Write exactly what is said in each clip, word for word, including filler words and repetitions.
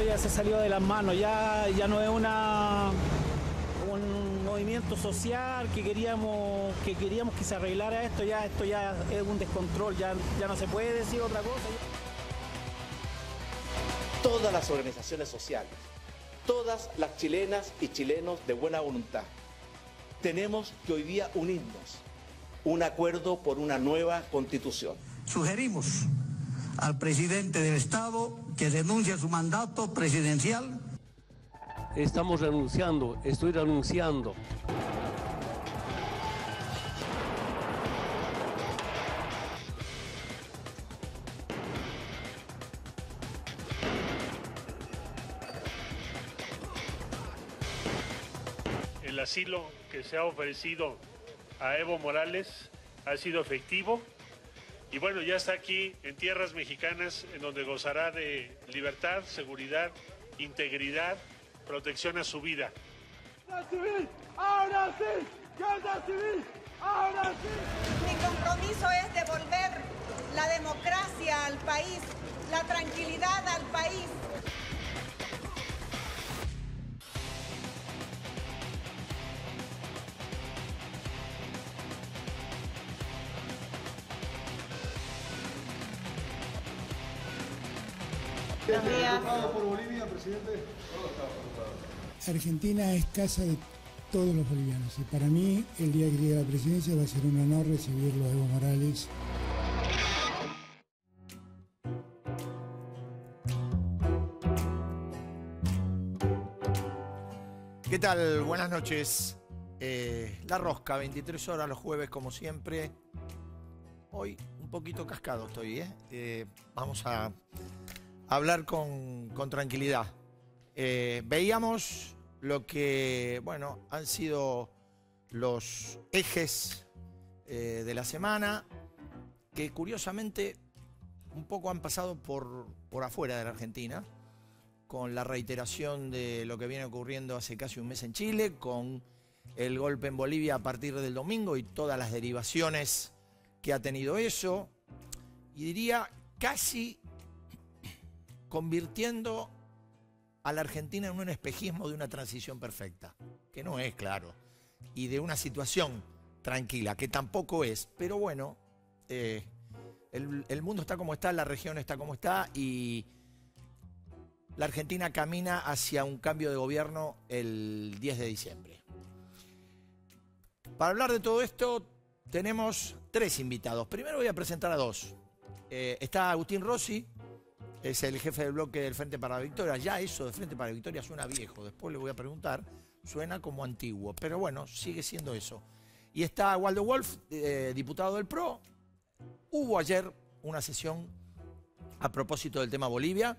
esto ya se salió de las manos, ya, ya no es una, un movimiento social que queríamos que queríamos que se arreglara esto, ya esto ya es un descontrol, ya, ya no se puede decir otra cosa. Todas las organizaciones sociales, todas las chilenas y chilenos de buena voluntad, tenemos que hoy día unirnos, un acuerdo por una nueva constitución. Sugerimos al presidente del Estado que renuncie a su mandato presidencial. Estamos renunciando, estoy renunciando. El asilo que se ha ofrecido a Evo Morales ha sido efectivo. Y bueno, ya está aquí en tierras mexicanas, en donde gozará de libertad, seguridad, integridad, protección a su vida. ¡La civil! ¡Ahora sí! ¡La civil! ¡Ahora sí! Mi compromiso es devolver la democracia al país, la tranquilidad al país. Argentina es casa de todos los bolivianos y para mí el día que llegue a la presidencia va a ser un honor recibirlo a Evo Morales. ¿Qué tal? Buenas noches. Eh, La Rosca, veintitrés horas los jueves como siempre. Hoy un poquito cascado estoy, ¿eh? eh vamos a... hablar con, con tranquilidad. Eh, veíamos lo que, bueno, han sido los ejes eh, de la semana, que curiosamente un poco han pasado por, por afuera de la Argentina, con la reiteración de lo que viene ocurriendo hace casi un mes en Chile, con el golpe en Bolivia a partir del domingo y todas las derivaciones que ha tenido eso, y diría casi convirtiendo a la Argentina en un espejismo de una transición perfecta, que no es, claro, y de una situación tranquila, que tampoco es. Pero bueno, eh, el, el mundo está como está, la región está como está, y la Argentina camina hacia un cambio de gobierno el diez de diciembre. Para hablar de todo esto, tenemos tres invitados. Primero voy a presentar a dos. Eh, está Agustín Rossi, es el jefe del bloque del Frente para la Victoria. Ya eso de Frente para la Victoria suena viejo. Después le voy a preguntar. Suena como antiguo. Pero bueno, sigue siendo eso. Y está Waldo Wolff, eh, diputado del P R O. Hubo ayer una sesión a propósito del tema Bolivia.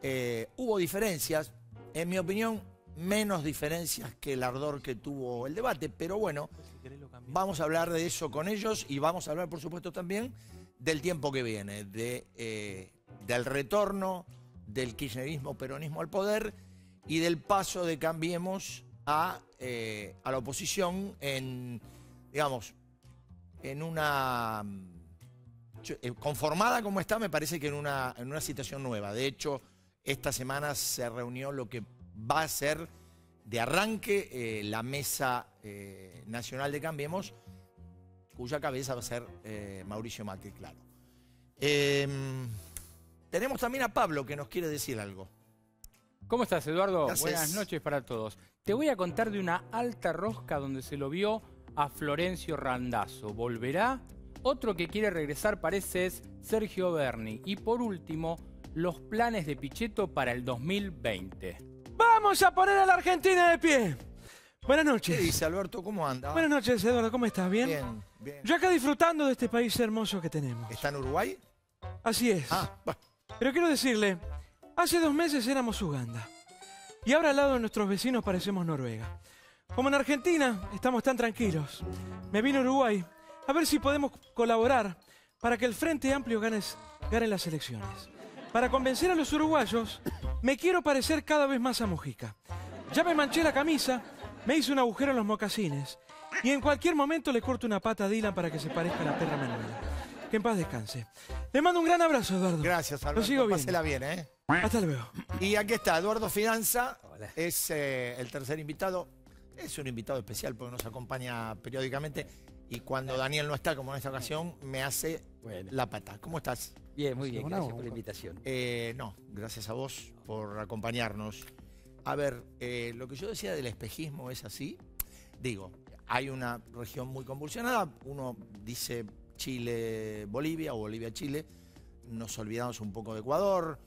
Eh, hubo diferencias. En mi opinión, menos diferencias que el ardor que tuvo el debate. Pero bueno, vamos a hablar de eso con ellos. Y vamos a hablar, por supuesto, también del tiempo que viene. De... Eh, del retorno del kirchnerismo, peronismo al poder y del paso de Cambiemos a, eh, a la oposición en, digamos, en una... conformada como está, me parece que en una, en una situación nueva. De hecho, esta semana se reunió lo que va a ser de arranque eh, la Mesa eh, Nacional de Cambiemos, cuya cabeza va a ser eh, Mauricio Macri, claro. Eh, Tenemos también a Pablo, que nos quiere decir algo. ¿Cómo estás, Eduardo? Gracias. Buenas noches para todos. Te voy a contar de una alta rosca donde se lo vio a Florencio Randazzo. ¿Volverá? Otro que quiere regresar parece es Sergio Berni. Y por último, los planes de Pichetto para el dos mil veinte. ¡Vamos a poner a la Argentina de pie! Buenas noches. ¿Qué dice, Alberto? ¿Cómo anda? Buenas noches, Eduardo. ¿Cómo estás? ¿Bien? Bien, bien. Yo acá disfrutando de este país hermoso que tenemos. ¿Está en Uruguay? Así es. Ah, bueno. Pero quiero decirle, hace dos meses éramos Uganda y ahora al lado de nuestros vecinos parecemos Noruega. Como en Argentina estamos tan tranquilos, me vine a Uruguay a ver si podemos colaborar para que el Frente Amplio gane, gane las elecciones. Para convencer a los uruguayos, me quiero parecer cada vez más a Mujica. Ya me manché la camisa, me hice un agujero en los mocasines y en cualquier momento le corto una pata a Dylan para que se parezca a la perra Manuela. Que en paz descanse. Le mando un gran abrazo, Eduardo. Gracias, Alberto. Lo sigo bien. Pásela bien, ¿eh? Hasta luego. Y aquí está, Eduardo Fidanza. Hola. Es eh, el tercer invitado. Es un invitado especial porque nos acompaña periódicamente. Y cuando Daniel no está, como en esta ocasión, me hace bueno. la pata. ¿Cómo estás? Bien, muy bien. Gracias por la invitación. Eh, no, gracias a vos por acompañarnos. A ver, eh, lo que yo decía del espejismo es así. Digo, hay una región muy convulsionada. Uno dice Chile-Bolivia o Bolivia-Chile. Nos olvidamos un poco de Ecuador.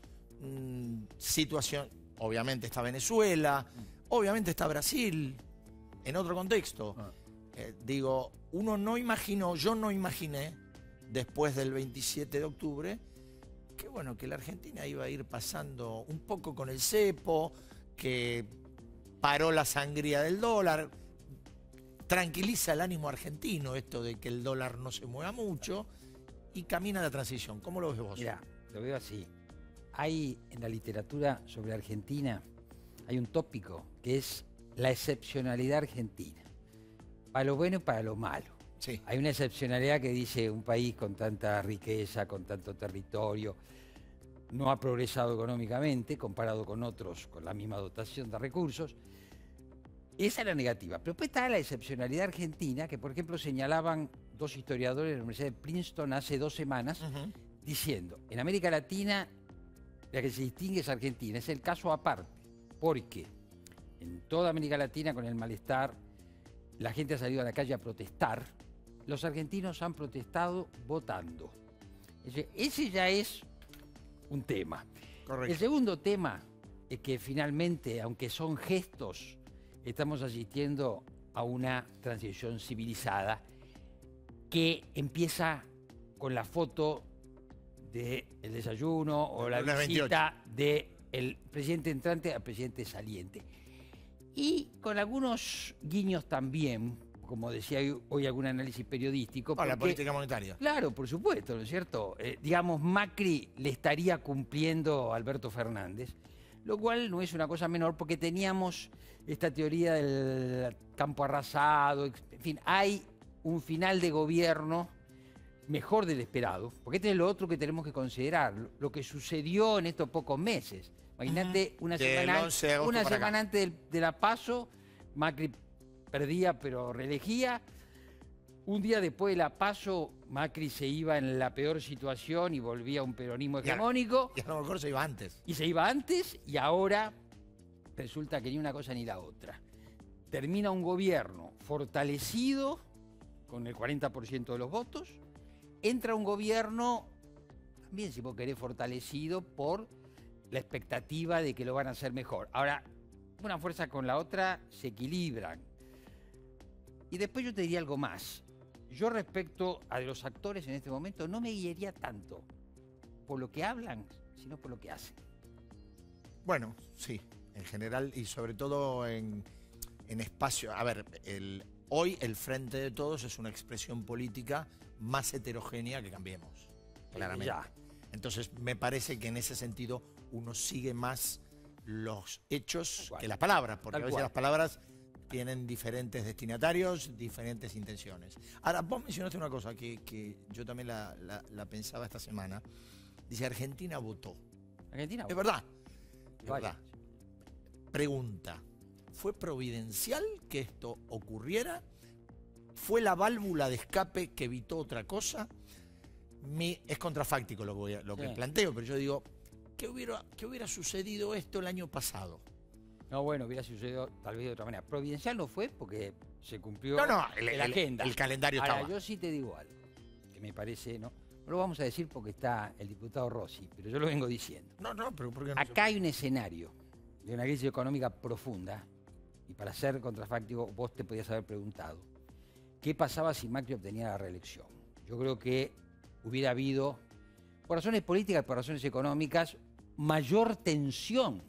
Mm, situación... Obviamente está Venezuela. Obviamente está Brasil. En otro contexto. Ah. Eh, digo, uno no imaginó, yo no imaginé, después del veintisiete de octubre, que bueno, que la Argentina iba a ir pasando un poco con el cepo, que paró la sangría del dólar, tranquiliza el ánimo argentino esto de que el dólar no se mueva mucho y camina la transición. ¿Cómo lo ves vos? Mirá, lo veo así. Hay en la literatura sobre Argentina, hay un tópico que es la excepcionalidad argentina. Para lo bueno y para lo malo. Sí. Hay una excepcionalidad que dice un país con tanta riqueza, con tanto territorio, no ha progresado económicamente comparado con otros con la misma dotación de recursos. Esa era negativa. Pero después está la excepcionalidad argentina, que por ejemplo señalaban dos historiadores de la Universidad de Princeton hace dos semanas, uh-huh. diciendo, en América Latina la que se distingue es Argentina, es el caso aparte, porque en toda América Latina con el malestar, la gente ha salido a la calle a protestar. Los argentinos han protestado votando. Ese ya es un tema. Correcto. El segundo tema es que finalmente, aunque son gestos, estamos asistiendo a una transición civilizada que empieza con la foto del desayuno o la visita del presidente entrante al presidente saliente. Y con algunos guiños también, como decía hoy algún análisis periodístico. Para la política monetaria. Claro, por supuesto, ¿no es cierto? Eh, digamos, Macri le estaría cumpliendo a Alberto Fernández, lo cual no es una cosa menor porque teníamos esta teoría del campo arrasado, en fin, hay un final de gobierno mejor del esperado, porque este es lo otro que tenemos que considerar, lo que sucedió en estos pocos meses. Imagínate, una semana, una semana antes de, de La Paso, Macri perdía pero reelegía. Un día después de La Paso, Macri se iba en la peor situación y volvía a un peronismo hegemónico. Y a, y a lo mejor se iba antes. Y se iba antes y ahora resulta que ni una cosa ni la otra. Termina un gobierno fortalecido con el cuarenta por ciento de los votos. Entra un gobierno, también si vos querés, fortalecido por... la expectativa de que lo van a hacer mejor. Ahora, una fuerza con la otra se equilibran. Y después yo te diría algo más. Yo respecto a los actores en este momento no me guiaría tanto por lo que hablan, sino por lo que hacen. Bueno, sí, en general y sobre todo en, en espacio. A ver, el, hoy el Frente de Todos es una expresión política más heterogénea que Cambiemos, claramente. Ya. Entonces me parece que en ese sentido uno sigue más los hechos que las palabras, porque a veces las palabras tienen diferentes destinatarios, diferentes intenciones. Ahora, vos mencionaste una cosa que, que yo también la, la, la pensaba esta semana. Dice, Argentina votó. Argentina votó. Es verdad. Es verdad. Pregunta, ¿fue providencial que esto ocurriera? ¿Fue la válvula de escape que evitó otra cosa? Mi, es contrafáctico lo, voy a, lo que sí. planteo, pero yo digo, ¿qué hubiera, qué hubiera sucedido esto el año pasado? No, bueno, hubiera sucedido tal vez de otra manera. Providencial no fue porque se cumplió no, no, el, la el, agenda. El calendario Ahora, estaba. Yo sí te digo algo, que me parece, no, no lo vamos a decir porque está el diputado Rossi, pero yo lo vengo diciendo. No, no, pero ¿por qué no? Acá hay un escenario de una crisis económica profunda, y para ser contrafáctico vos te podías haber preguntado, ¿qué pasaba si Macri obtenía la reelección? Yo creo que hubiera habido, por razones políticas, por razones económicas, mayor tensión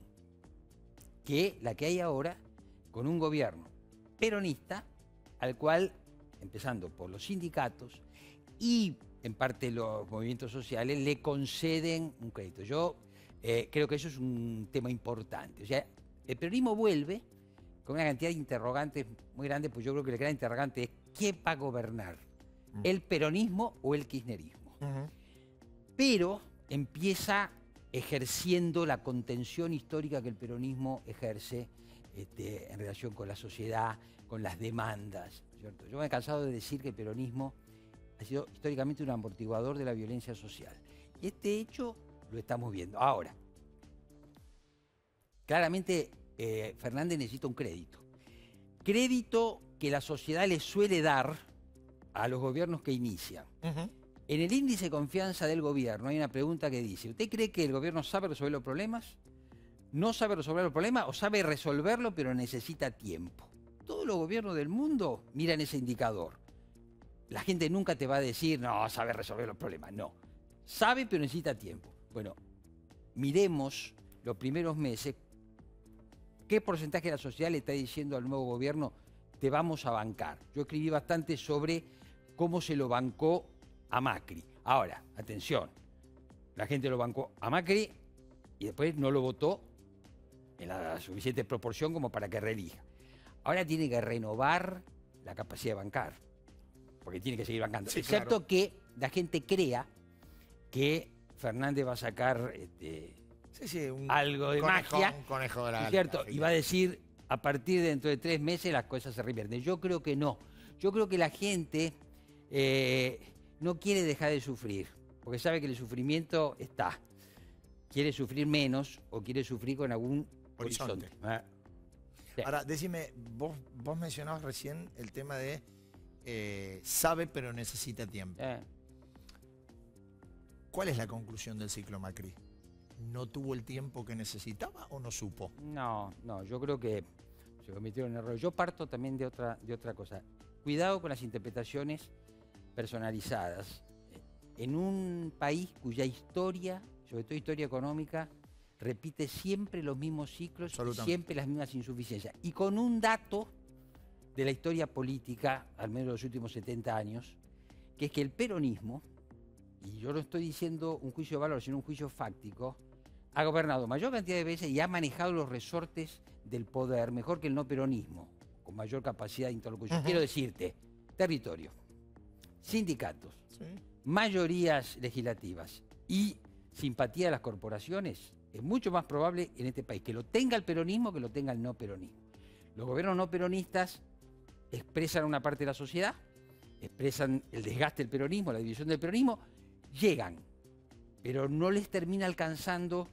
que la que hay ahora con un gobierno peronista, al cual, empezando por los sindicatos y en parte los movimientos sociales, le conceden un crédito. Yo eh, creo que eso es un tema importante. O sea, el peronismo vuelve con una cantidad de interrogantes muy grandes, pues yo creo que el gran interrogante es ¿qué va a gobernar? ¿El peronismo o el kirchnerismo? Uh-huh. pero empieza ejerciendo la contención histórica que el peronismo ejerce este, en relación con la sociedad, con las demandas, ¿cierto? Yo me he cansado de decir que el peronismo ha sido históricamente un amortiguador de la violencia social. Y este hecho lo estamos viendo. Ahora, claramente eh, Fernández necesita un crédito. Crédito que la sociedad le suele dar a los gobiernos que inician. Uh-huh. En el índice de confianza del gobierno hay una pregunta que dice, ¿usted cree que el gobierno sabe resolver los problemas? ¿No sabe resolver los problemas o sabe resolverlo pero necesita tiempo? Todos los gobiernos del mundo miran ese indicador. La gente nunca te va a decir, no, sabe resolver los problemas. No, sabe pero necesita tiempo. Bueno, miremos los primeros meses qué porcentaje de la sociedad le está diciendo al nuevo gobierno, te vamos a bancar. Yo escribí bastante sobre cómo se lo bancó a Macri. Ahora, atención, la gente lo bancó a Macri y después no lo votó en la suficiente proporción como para que reelija. Ahora tiene que renovar la capacidad de bancar, porque tiene que seguir bancando. Sí, excepto claro. que la gente crea que Fernández va a sacar este, sí, sí, un algo de conejo, magia, un conejo de la, ¿cierto? La y va a decir, a partir de dentro de tres meses las cosas se revierten. Yo creo que no. Yo creo que la gente... Eh, no quiere dejar de sufrir, porque sabe que el sufrimiento está. Quiere sufrir menos o quiere sufrir con algún horizonte. horizonte. Sí. Ahora, decime, vos, vos mencionabas recién el tema de eh, sabe pero necesita tiempo. Eh. ¿Cuál es la conclusión del ciclo Macri? ¿No tuvo el tiempo que necesitaba o no supo? No, no, yo creo que se cometieron un error. Yo parto también de otra, de otra cosa. Cuidado con las interpretaciones personalizadas, en un país cuya historia, sobre todo historia económica, repite siempre los mismos ciclos y siempre las mismas insuficiencias. Y con un dato de la historia política, al menos de los últimos setenta años, que es que el peronismo, y yo no estoy diciendo un juicio de valor, sino un juicio fáctico, ha gobernado mayor cantidad de veces y ha manejado los resortes del poder mejor que el no peronismo, con mayor capacidad de interlocución. Ajá. Quiero decirte, territorio, sindicatos, sí, mayorías legislativas y simpatía de las corporaciones, es mucho más probable en este país que lo tenga el peronismo que lo tenga el no peronismo. Los gobiernos no peronistas expresan una parte de la sociedad, expresan el desgaste del peronismo, la división del peronismo, llegan, pero no les termina alcanzando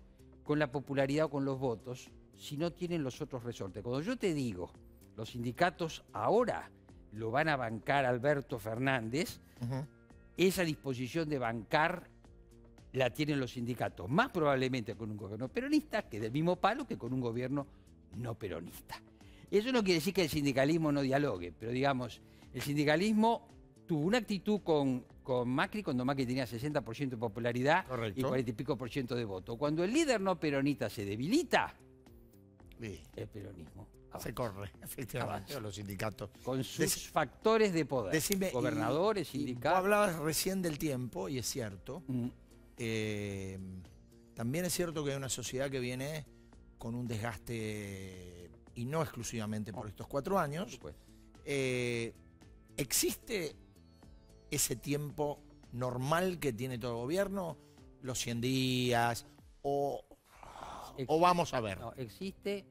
con la popularidad o con los votos si no tienen los otros resortes. Cuando yo te digo, los sindicatos ahora lo van a bancar Alberto Fernández, uh-huh, esa disposición de bancar la tienen los sindicatos, más probablemente con un gobierno peronista, que del mismo palo que con un gobierno no peronista. Eso no quiere decir que el sindicalismo no dialogue, pero digamos, el sindicalismo tuvo una actitud con, con Macri cuando Macri tenía sesenta por ciento de popularidad. Correcto. Y cuarenta y pico por ciento de voto. Cuando el líder no peronista se debilita, sí, el peronismo avanza. Se corre, efectivamente, los sindicatos. Con sus Dec factores de poder. Decime, gobernadores, y, sindicatos. Y hablabas recién del tiempo, y es cierto. Mm. Eh, también es cierto que hay una sociedad que viene con un desgaste, y no exclusivamente por oh. estos cuatro años. Pues. Eh, ¿Existe ese tiempo normal que tiene todo gobierno? ¿Los cien días? ¿O, Ex o vamos a ver? No, existe,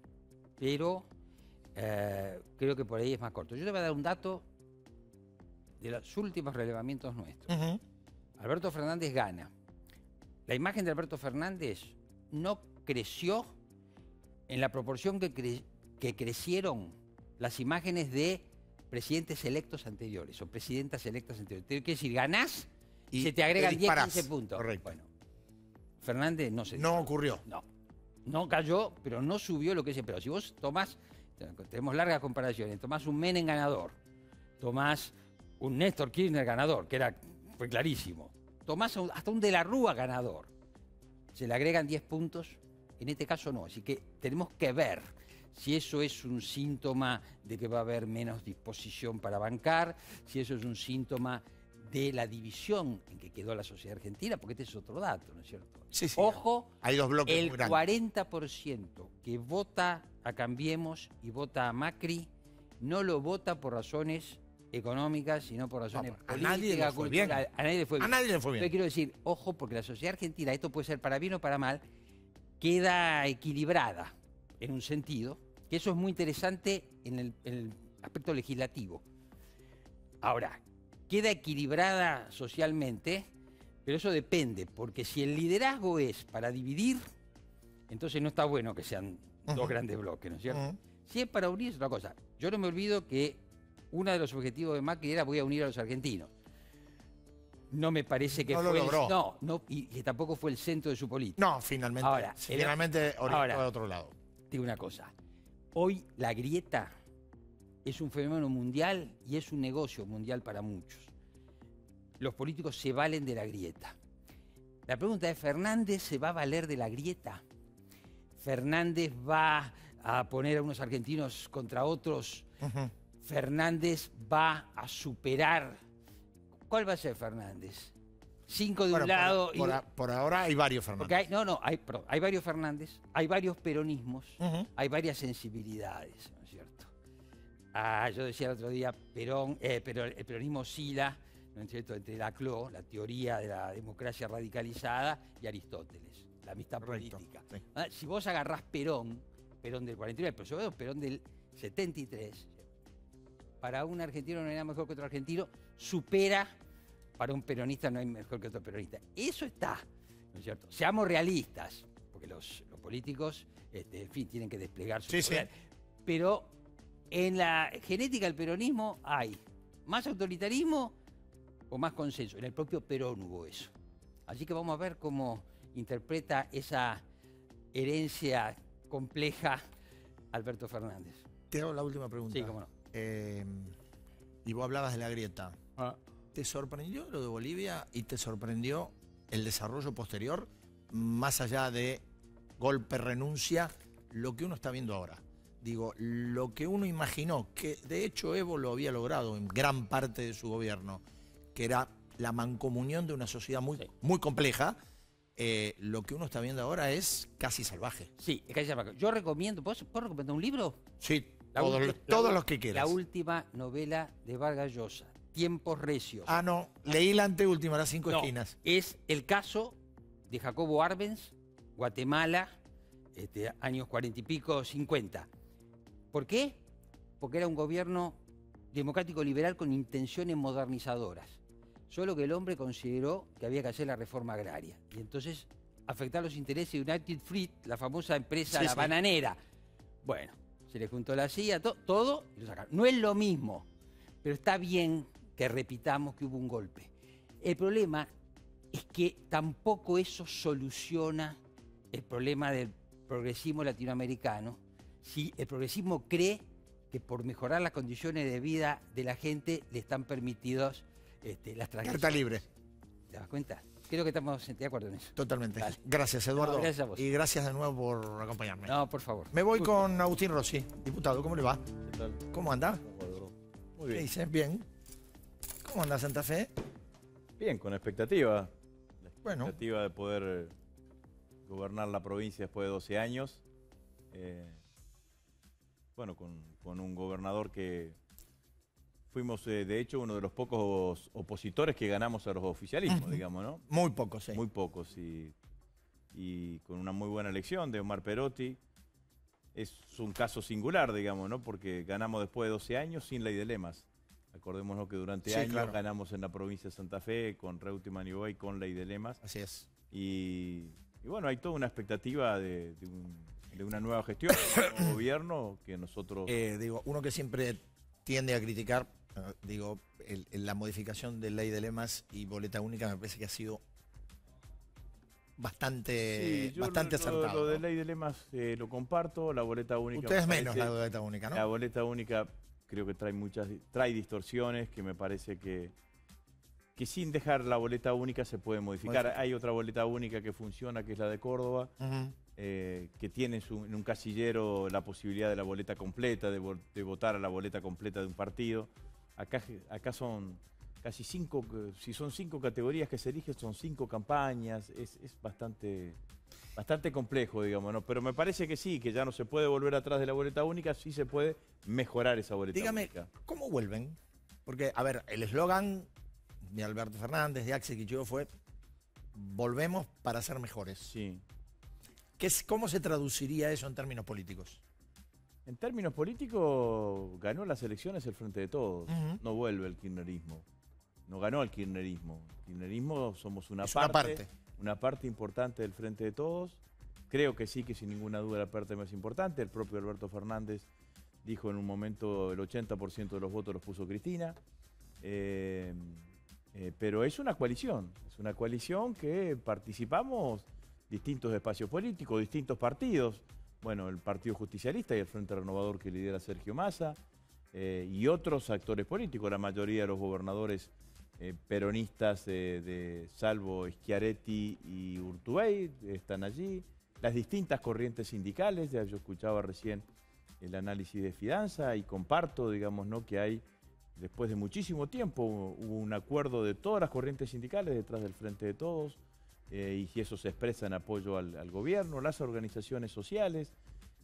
pero... Eh, creo que por ahí es más corto. Yo te voy a dar un dato de los últimos relevamientos nuestros. Uh-huh. Alberto Fernández gana. La imagen de Alberto Fernández no creció en la proporción que, cre que crecieron las imágenes de presidentes electos anteriores o presidentas electas anteriores. Quiere decir, ganás y, y se te agregan diez, quince puntos. Correcto. Bueno, Fernández no se... No ocurrió. No. No cayó, pero no subió lo que se... Pero si vos tomás... Tenemos largas comparaciones. Tomás un Menem ganador, tomás un Néstor Kirchner ganador, que era, fue clarísimo. Tomás hasta un De la Rúa ganador. Se le agregan diez puntos, en este caso no. Así que tenemos que ver si eso es un síntoma de que va a haber menos disposición para bancar, si eso es un síntoma de la división en que quedó la sociedad argentina, porque este es otro dato, ¿no es cierto? Sí, sí. Ojo, hay dos bloques el muy cuarenta por ciento que vota a Cambiemos y vota a Macri, no lo vota por razones económicas, sino por razones no, políticas, a nadie le fue bien. A nadie le fue bien. A nadie le fue bien. Entonces, quiero decir, ojo, porque la sociedad argentina, esto puede ser para bien o para mal, queda equilibrada en un sentido, que eso es muy interesante en el, en el aspecto legislativo. Ahora, queda equilibrada socialmente, pero eso depende, porque si el liderazgo es para dividir, entonces no está bueno que sean uh-huh. dos grandes bloques, ¿no es cierto? Uh-huh. Si es para unir, es otra cosa. Yo no me olvido que uno de los objetivos de Macri era voy a unir a los argentinos. No me parece que no fue... Lo logró. El, no, no, y que tampoco fue el centro de su política. No, finalmente, ahora, el, finalmente orientó a otro lado. Digo una cosa. Hoy la grieta es un fenómeno mundial y es un negocio mundial para muchos. Los políticos se valen de la grieta. La pregunta es, ¿Fernández se va a valer de la grieta? ¿Fernández va a poner a unos argentinos contra otros? Uh-huh. ¿Fernández va a superar? ¿Cuál va a ser Fernández? Cinco de bueno, un por, lado... Por, y... a, por ahora hay varios Fernández. Hay, no, no, hay, perdón, hay varios Fernández, hay varios peronismos, uh-huh. hay varias sensibilidades, ¿no es cierto? Ah, yo decía el otro día, Perón, eh, pero el peronismo oscila, ¿no es cierto?, entre Laclau, la teoría de la democracia radicalizada, y Aristóteles, la amistad Correcto, política. Sí. Ah, si vos agarrás Perón, Perón del cuarenta y nueve, pero sobre todo Perón del setenta y tres, para un argentino no hay nada mejor que otro argentino, supera, para un peronista no hay mejor que otro peronista. Eso está, ¿no es cierto? Seamos realistas, porque los, los políticos, este, en fin, tienen que desplegar su sí, poder. Sí. Pero en la genética del peronismo hay más autoritarismo o más consenso. En el propio Perón hubo eso. Así que vamos a ver cómo interpreta esa herencia compleja Alberto Fernández. Te hago la última pregunta. Sí, cómo no. Eh, y vos hablabas de la grieta. Ah. ¿Te sorprendió lo de Bolivia y te sorprendió el desarrollo posterior, más allá de golpe, renuncia, lo que uno está viendo ahora? Digo, lo que uno imaginó, que de hecho Evo lo había logrado en gran parte de su gobierno, que era la mancomunión de una sociedad muy, sí. muy compleja, eh, lo que uno está viendo ahora es casi salvaje. Sí, es casi salvaje. Yo recomiendo, ¿puedo, ¿puedo recomendar un libro? Sí. Todos, última, todos la, los que quieras. La última novela de Vargas Llosa, Tiempos Recios. Ah, no, leí la anteúltima, Las Cinco no, Esquinas. Es el caso de Jacobo Arbenz, Guatemala, este, años cuarenta y pico, cincuenta. ¿Por qué? Porque era un gobierno democrático liberal con intenciones modernizadoras. Solo que el hombre consideró que había que hacer la reforma agraria. Y entonces afectar los intereses de United Fruit, la famosa empresa sí, la sí. bananera. Bueno. Se le juntó la C I A, to, todo, y lo sacaron. No es lo mismo, pero está bien que repitamos que hubo un golpe. El problema es que tampoco eso soluciona el problema del progresismo latinoamericano. Si el progresismo cree que por mejorar las condiciones de vida de la gente le están permitidos este, las transacciones. Carta libre. ¿Te das cuenta? Creo que estamos de acuerdo en eso. Totalmente. Dale. Gracias, Eduardo. No, gracias a vos. Y gracias de nuevo por acompañarme. No, por favor. Me voy Justo. con Agustín Rossi. Diputado, ¿cómo le va? ¿Qué tal? ¿Cómo anda? Muy bien. ¿Qué dice? Bien. ¿Cómo anda Santa Fe? Bien, con expectativa. La expectativa bueno. de poder gobernar la provincia después de doce años. Eh, bueno, con, con un gobernador que... Fuimos, eh, de hecho, uno de los pocos opositores que ganamos a los oficialismos, digamos, ¿no? Muy pocos, sí. Muy pocos, y, y con una muy buena elección de Omar Perotti. Es un caso singular, digamos, ¿no? Porque ganamos después de doce años sin ley de lemas. Acordémonos que durante sí, años claro. ganamos en la provincia de Santa Fe, con Reuti Maniboy, con ley de lemas. Así es. Y, y bueno, hay toda una expectativa de, de, un, de una nueva gestión, un nuevo gobierno que nosotros... Eh, digo, uno que siempre tiende a criticar... Uh, digo, el, el, la modificación de ley de lemas y boleta única me parece que ha sido bastante, sí, yo bastante lo, acertado. Lo, lo ¿no? de ley de lemas eh, lo comparto, la boleta única... Ustedes me menos la boleta única, ¿no? La boleta única creo que trae muchas trae distorsiones que me parece que, que sin dejar la boleta única se puede modificar. Modific Hay otra boleta única que funciona, que es la de Córdoba, uh-huh. eh, que tiene en, su, en un casillero la posibilidad de la boleta completa, de, de votar a la boleta completa de un partido. Acá, acá son casi cinco, si son cinco categorías que se eligen, son cinco campañas, es, es bastante, bastante complejo, digamos, ¿no? Pero me parece que sí, que ya no se puede volver atrás de la boleta única, sí se puede mejorar esa boleta única. Dígame, ¿cómo vuelven? Porque, a ver, el eslogan de Alberto Fernández, de Axel Kicillof fue volvemos para ser mejores. Sí. ¿Qué es, ¿Cómo se traduciría eso en términos políticos? En términos políticos, ganó las elecciones el Frente de Todos. Uh-huh. No vuelve el kirchnerismo. No ganó el kirchnerismo. El kirchnerismo somos una parte, una parte. Una parte importante del Frente de Todos. Creo que sí, que sin ninguna duda la parte más importante. El propio Alberto Fernández dijo en un momento el ochenta por ciento de los votos los puso Cristina. Eh, eh, pero es una coalición. Es una coalición que participamos distintos espacios políticos, distintos partidos. Bueno, el Partido Justicialista y el Frente Renovador que lidera Sergio Massa. Eh, y otros actores políticos. La mayoría de los gobernadores eh, peronistas, eh, de salvo Schiaretti y Urtubey, están allí. Las distintas corrientes sindicales, ya yo escuchaba recién el análisis de Fidanza y comparto, digamos, ¿no?, que hay, después de muchísimo tiempo, hubo un acuerdo de todas las corrientes sindicales detrás del Frente de Todos, eh, y eso se expresa en apoyo al, al gobierno, las organizaciones sociales.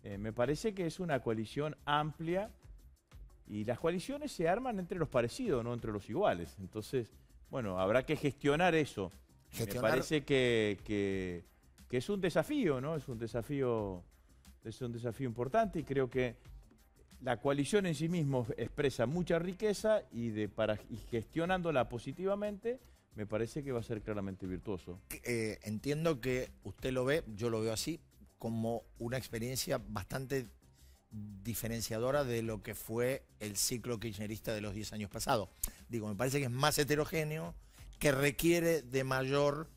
Eh, me parece que es una coalición amplia y las coaliciones se arman entre los parecidos, no entre los iguales. Entonces, bueno, habrá que gestionar eso. ¿Gestionar? Me parece que... que que es un desafío, ¿no? Es un desafío, es un desafío importante, y creo que la coalición en sí mismo expresa mucha riqueza y, de, para, y gestionándola positivamente, me parece que va a ser claramente virtuoso. Eh, entiendo que usted lo ve, yo lo veo así, como una experiencia bastante diferenciadora de lo que fue el ciclo kirchnerista de los diez años pasados. Digo, me parece que es más heterogéneo, que requiere de mayor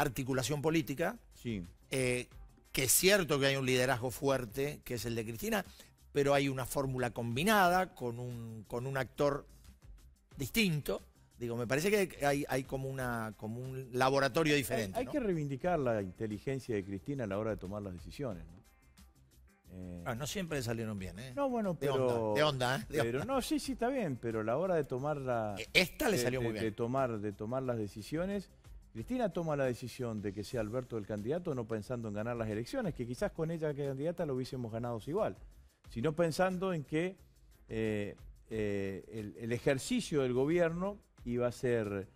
articulación política, sí. eh, que es cierto que hay un liderazgo fuerte, que es el de Cristina, pero hay una fórmula combinada con un, con un actor distinto. Digo, me parece que hay, hay como, una, como un laboratorio diferente. Hay, hay ¿no? que reivindicar la inteligencia de Cristina a la hora de tomar las decisiones, ¿no? Eh, ah, no siempre salieron bien, ¿eh? No, bueno, pero... De onda, de onda, ¿eh? De pero, onda. No, sí, sí, está bien, pero a la hora de tomar la... Esta le salió de, muy bien. De tomar, de tomar las decisiones... Cristina toma la decisión de que sea Alberto el candidato, no pensando en ganar las elecciones, que quizás con ella que candidata lo hubiésemos ganado igual, sino pensando en que eh, eh, el, el ejercicio del gobierno iba a ser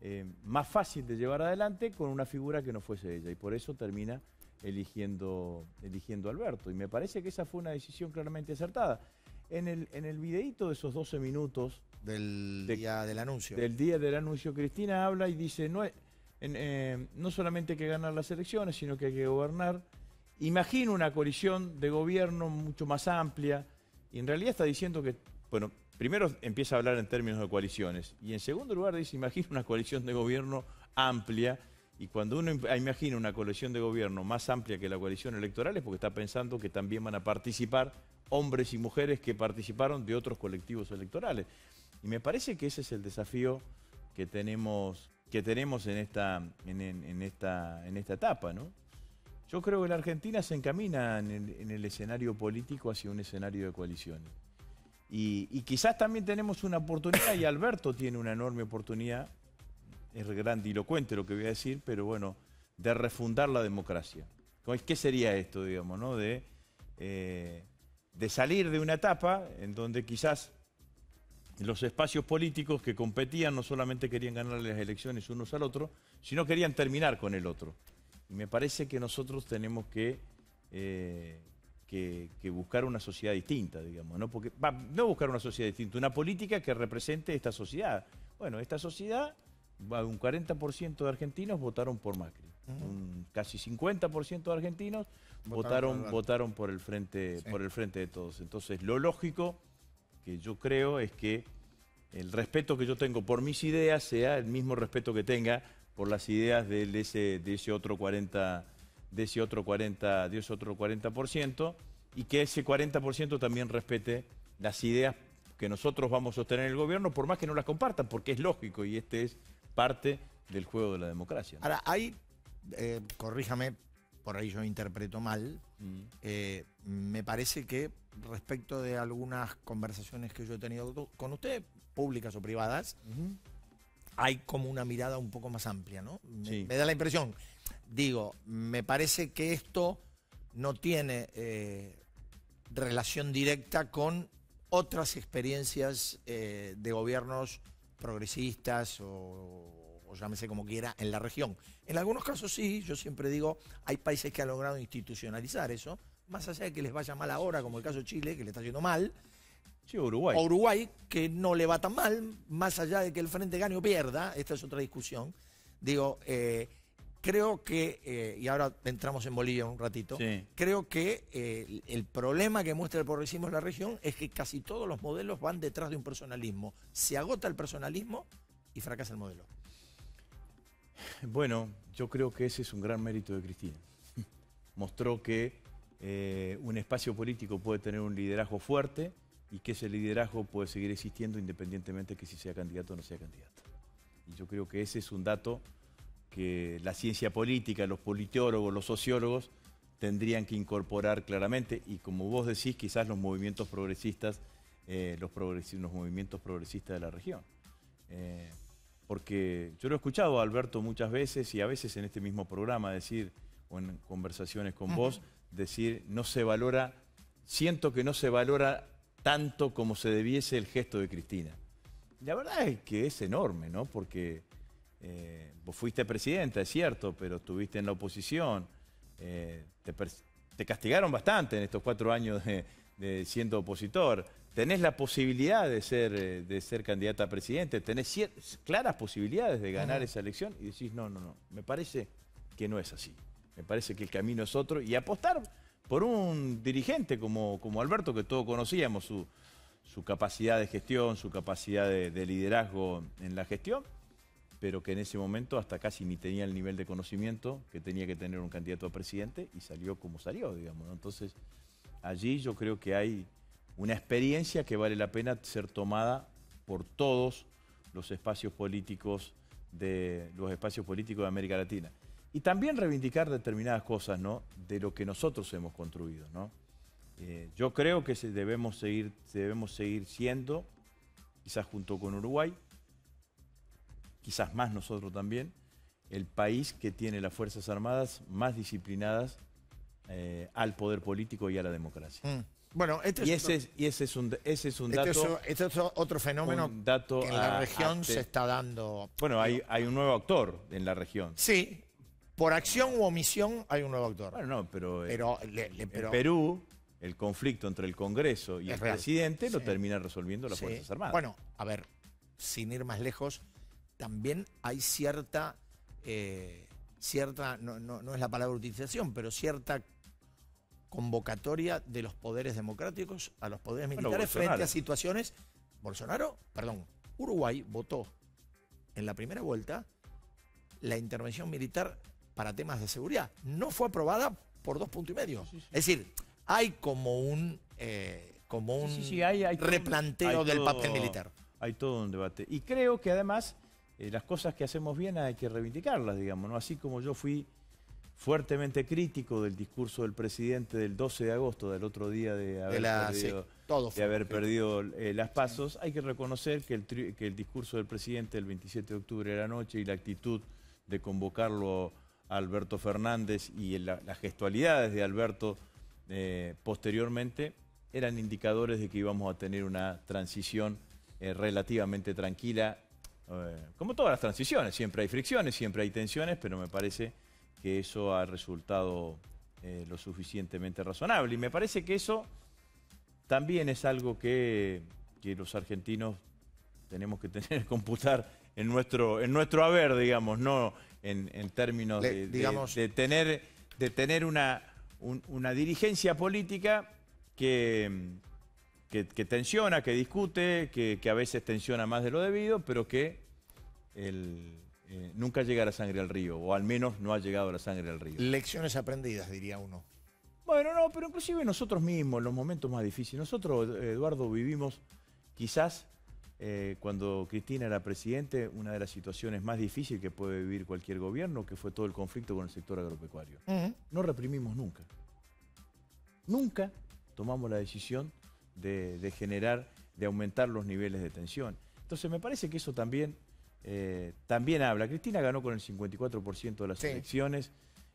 eh, más fácil de llevar adelante con una figura que no fuese ella, y por eso termina eligiendo, eligiendo a Alberto. Y me parece que esa fue una decisión claramente acertada. En el, en el videíto de esos doce minutos... Del de, día del anuncio. Del día del anuncio, Cristina habla y dice... no es, En, eh, no solamente hay que ganar las elecciones, sino que hay que gobernar. Imagino una coalición de gobierno mucho más amplia. Y en realidad está diciendo que, bueno, primero empieza a hablar en términos de coaliciones. Y en segundo lugar dice, imagino una coalición de gobierno amplia. Y cuando uno imagina una coalición de gobierno más amplia que la coalición electoral es porque está pensando que también van a participar hombres y mujeres que participaron de otros colectivos electorales. Y me parece que ese es el desafío que tenemos... que tenemos en esta, en, en, en esta, en esta etapa, ¿no? Yo creo que la Argentina se encamina en el, en el escenario político hacia un escenario de coaliciones. Y, y quizás también tenemos una oportunidad, y Alberto tiene una enorme oportunidad, es grandilocuente lo que voy a decir, pero bueno, de refundar la democracia. ¿Qué sería esto, digamos, no? De, eh, de salir de una etapa en donde quizás... los espacios políticos que competían no solamente querían ganar las elecciones unos al otro, sino querían terminar con el otro. Y me parece que nosotros tenemos que, eh, que, que buscar una sociedad distinta, digamos, ¿no? Porque, bah, no buscar una sociedad distinta, una política que represente esta sociedad. Bueno, esta sociedad, un cuarenta por ciento de argentinos votaron por Macri. Uh-huh. Un casi cincuenta por ciento de argentinos votaron, votaron, por, votaron por, el frente, sí. por el frente de todos. Entonces, lo lógico... que yo creo es que el respeto que yo tengo por mis ideas sea el mismo respeto que tenga por las ideas de ese, de ese otro cuarenta por ciento, de ese otro cuarenta por ciento, de ese otro cuarenta por ciento, y que ese cuarenta por ciento también respete las ideas que nosotros vamos a sostener en el gobierno, por más que no las compartan, porque es lógico y este es parte del juego de la democracia, ¿no? Ahora, hay, eh, corríjame, por ahí yo interpreto mal, mm. eh, me parece que respecto de algunas conversaciones que yo he tenido con usted, públicas o privadas, uh-huh. hay como una mirada un poco más amplia, ¿no? Sí. Me, me da la impresión. Digo, me parece que esto no tiene eh, relación directa con otras experiencias eh, de gobiernos progresistas o, o llámese como quiera en la región. En algunos casos sí, yo siempre digo, hay países que han logrado institucionalizar eso, más allá de que les vaya mal ahora, como el caso de Chile, que le está yendo mal, sí, Uruguay. o Uruguay, que no le va tan mal, más allá de que el Frente gane o pierda, esta es otra discusión, digo, eh, creo que, eh, y ahora entramos en Bolivia un ratito, sí. creo que eh, el problema que muestra el progresismo en la región es que casi todos los modelos van detrás de un personalismo. Se agota el personalismo y fracasa el modelo. Bueno, yo creo que ese es un gran mérito de Cristina. Mostró que eh, un espacio político puede tener un liderazgo fuerte y que ese liderazgo puede seguir existiendo independientemente que si sea candidato o no sea candidato. Y yo creo que ese es un dato que la ciencia política, los politólogos, los sociólogos tendrían que incorporar claramente, y como vos decís, quizás los movimientos progresistas, eh, los, progresi los movimientos progresistas de la región. Eh, porque yo lo he escuchado a Alberto muchas veces, y a veces en este mismo programa decir, o en conversaciones con vos, decir, no se valora, siento que no se valora tanto como se debiese el gesto de Cristina. La verdad es que es enorme, ¿no? Porque... Eh, vos fuiste presidenta, es cierto, pero estuviste en la oposición, eh, te, te castigaron bastante en estos cuatro años de, de siendo opositor, tenés la posibilidad de ser, de ser candidata a presidente, tenés claras posibilidades de ganar esa elección y decís, no, no, no, me parece que no es así, me parece que el camino es otro, y apostar por un dirigente como, como Alberto, que todos conocíamos su, su capacidad de gestión, su capacidad de, de liderazgo en la gestión, pero que en ese momento hasta casi ni tenía el nivel de conocimiento que tenía que tener un candidato a presidente, y salió como salió, digamos, ¿no? Entonces, allí yo creo que hay una experiencia que vale la pena ser tomada por todos los espacios políticos de, los espacios políticos de América Latina. Y también reivindicar determinadas cosas, ¿no?, de lo que nosotros hemos construido, ¿no? Eh, yo creo que se debemos, seguir, debemos seguir siendo, quizás junto con Uruguay, quizás más nosotros también, el país que tiene las Fuerzas Armadas más disciplinadas eh, al poder político y a la democracia. Mm. Bueno, este y, es ese, otro, y ese es un, ese es un este dato... Es, este es otro fenómeno dato que en la a, región a, se está dando... Bueno, hay, hay un nuevo actor en la región. Sí, por acción u omisión hay un nuevo actor. Bueno, no, pero, pero, eh, le, le, pero en Perú, el conflicto entre el Congreso y el real. presidente sí. lo termina resolviendo las sí. Fuerzas Armadas. Bueno, a ver, sin ir más lejos... También hay cierta, eh, cierta no, no, no es la palabra utilización, pero cierta convocatoria de los poderes democráticos a los poderes militares bueno, frente a situaciones... Bolsonaro, perdón, Uruguay votó en la primera vuelta la intervención militar para temas de seguridad. No fue aprobada por dos puntos y medio. Sí, sí. Es decir, hay como un, eh, como un sí, sí, hay, hay replanteo hay del todo, papel militar. Hay todo un debate. Y creo que además... Eh, las cosas que hacemos bien hay que reivindicarlas, digamos, ¿no? Así como yo fui fuertemente crítico del discurso del presidente del doce de agosto, del otro día de haber de la, perdido, sí, todo de haber perdido eh, las pasos, sí. hay que reconocer que el, tri que el discurso del presidente el veintisiete de octubre de la noche y la actitud de convocarlo a Alberto Fernández y la, las gestualidades de Alberto eh, posteriormente eran indicadores de que íbamos a tener una transición eh, relativamente tranquila. Como todas las transiciones, siempre hay fricciones, siempre hay tensiones, pero me parece que eso ha resultado eh, lo suficientemente razonable. Y me parece que eso también es algo que, que los argentinos tenemos que tener, computar en nuestro, en nuestro haber, digamos, no en, en términos Le, de, digamos, de, de tener, de tener una, un, una dirigencia política que... Que, que tensiona, que discute, que, que a veces tensiona más de lo debido, pero que el, eh, nunca llega la sangre al río, o al menos no ha llegado la sangre al río. Lecciones aprendidas, diría uno. Bueno, no, pero inclusive nosotros mismos, en los momentos más difíciles. Nosotros, Eduardo, vivimos quizás, eh, cuando Cristina era presidente, una de las situaciones más difíciles que puede vivir cualquier gobierno, que fue todo el conflicto con el sector agropecuario. Uh-huh. No reprimimos nunca. Nunca tomamos la decisión De, de generar, de aumentar los niveles de tensión. Entonces me parece que eso también, eh, también habla. Cristina ganó con el cincuenta y cuatro por ciento de las sí. elecciones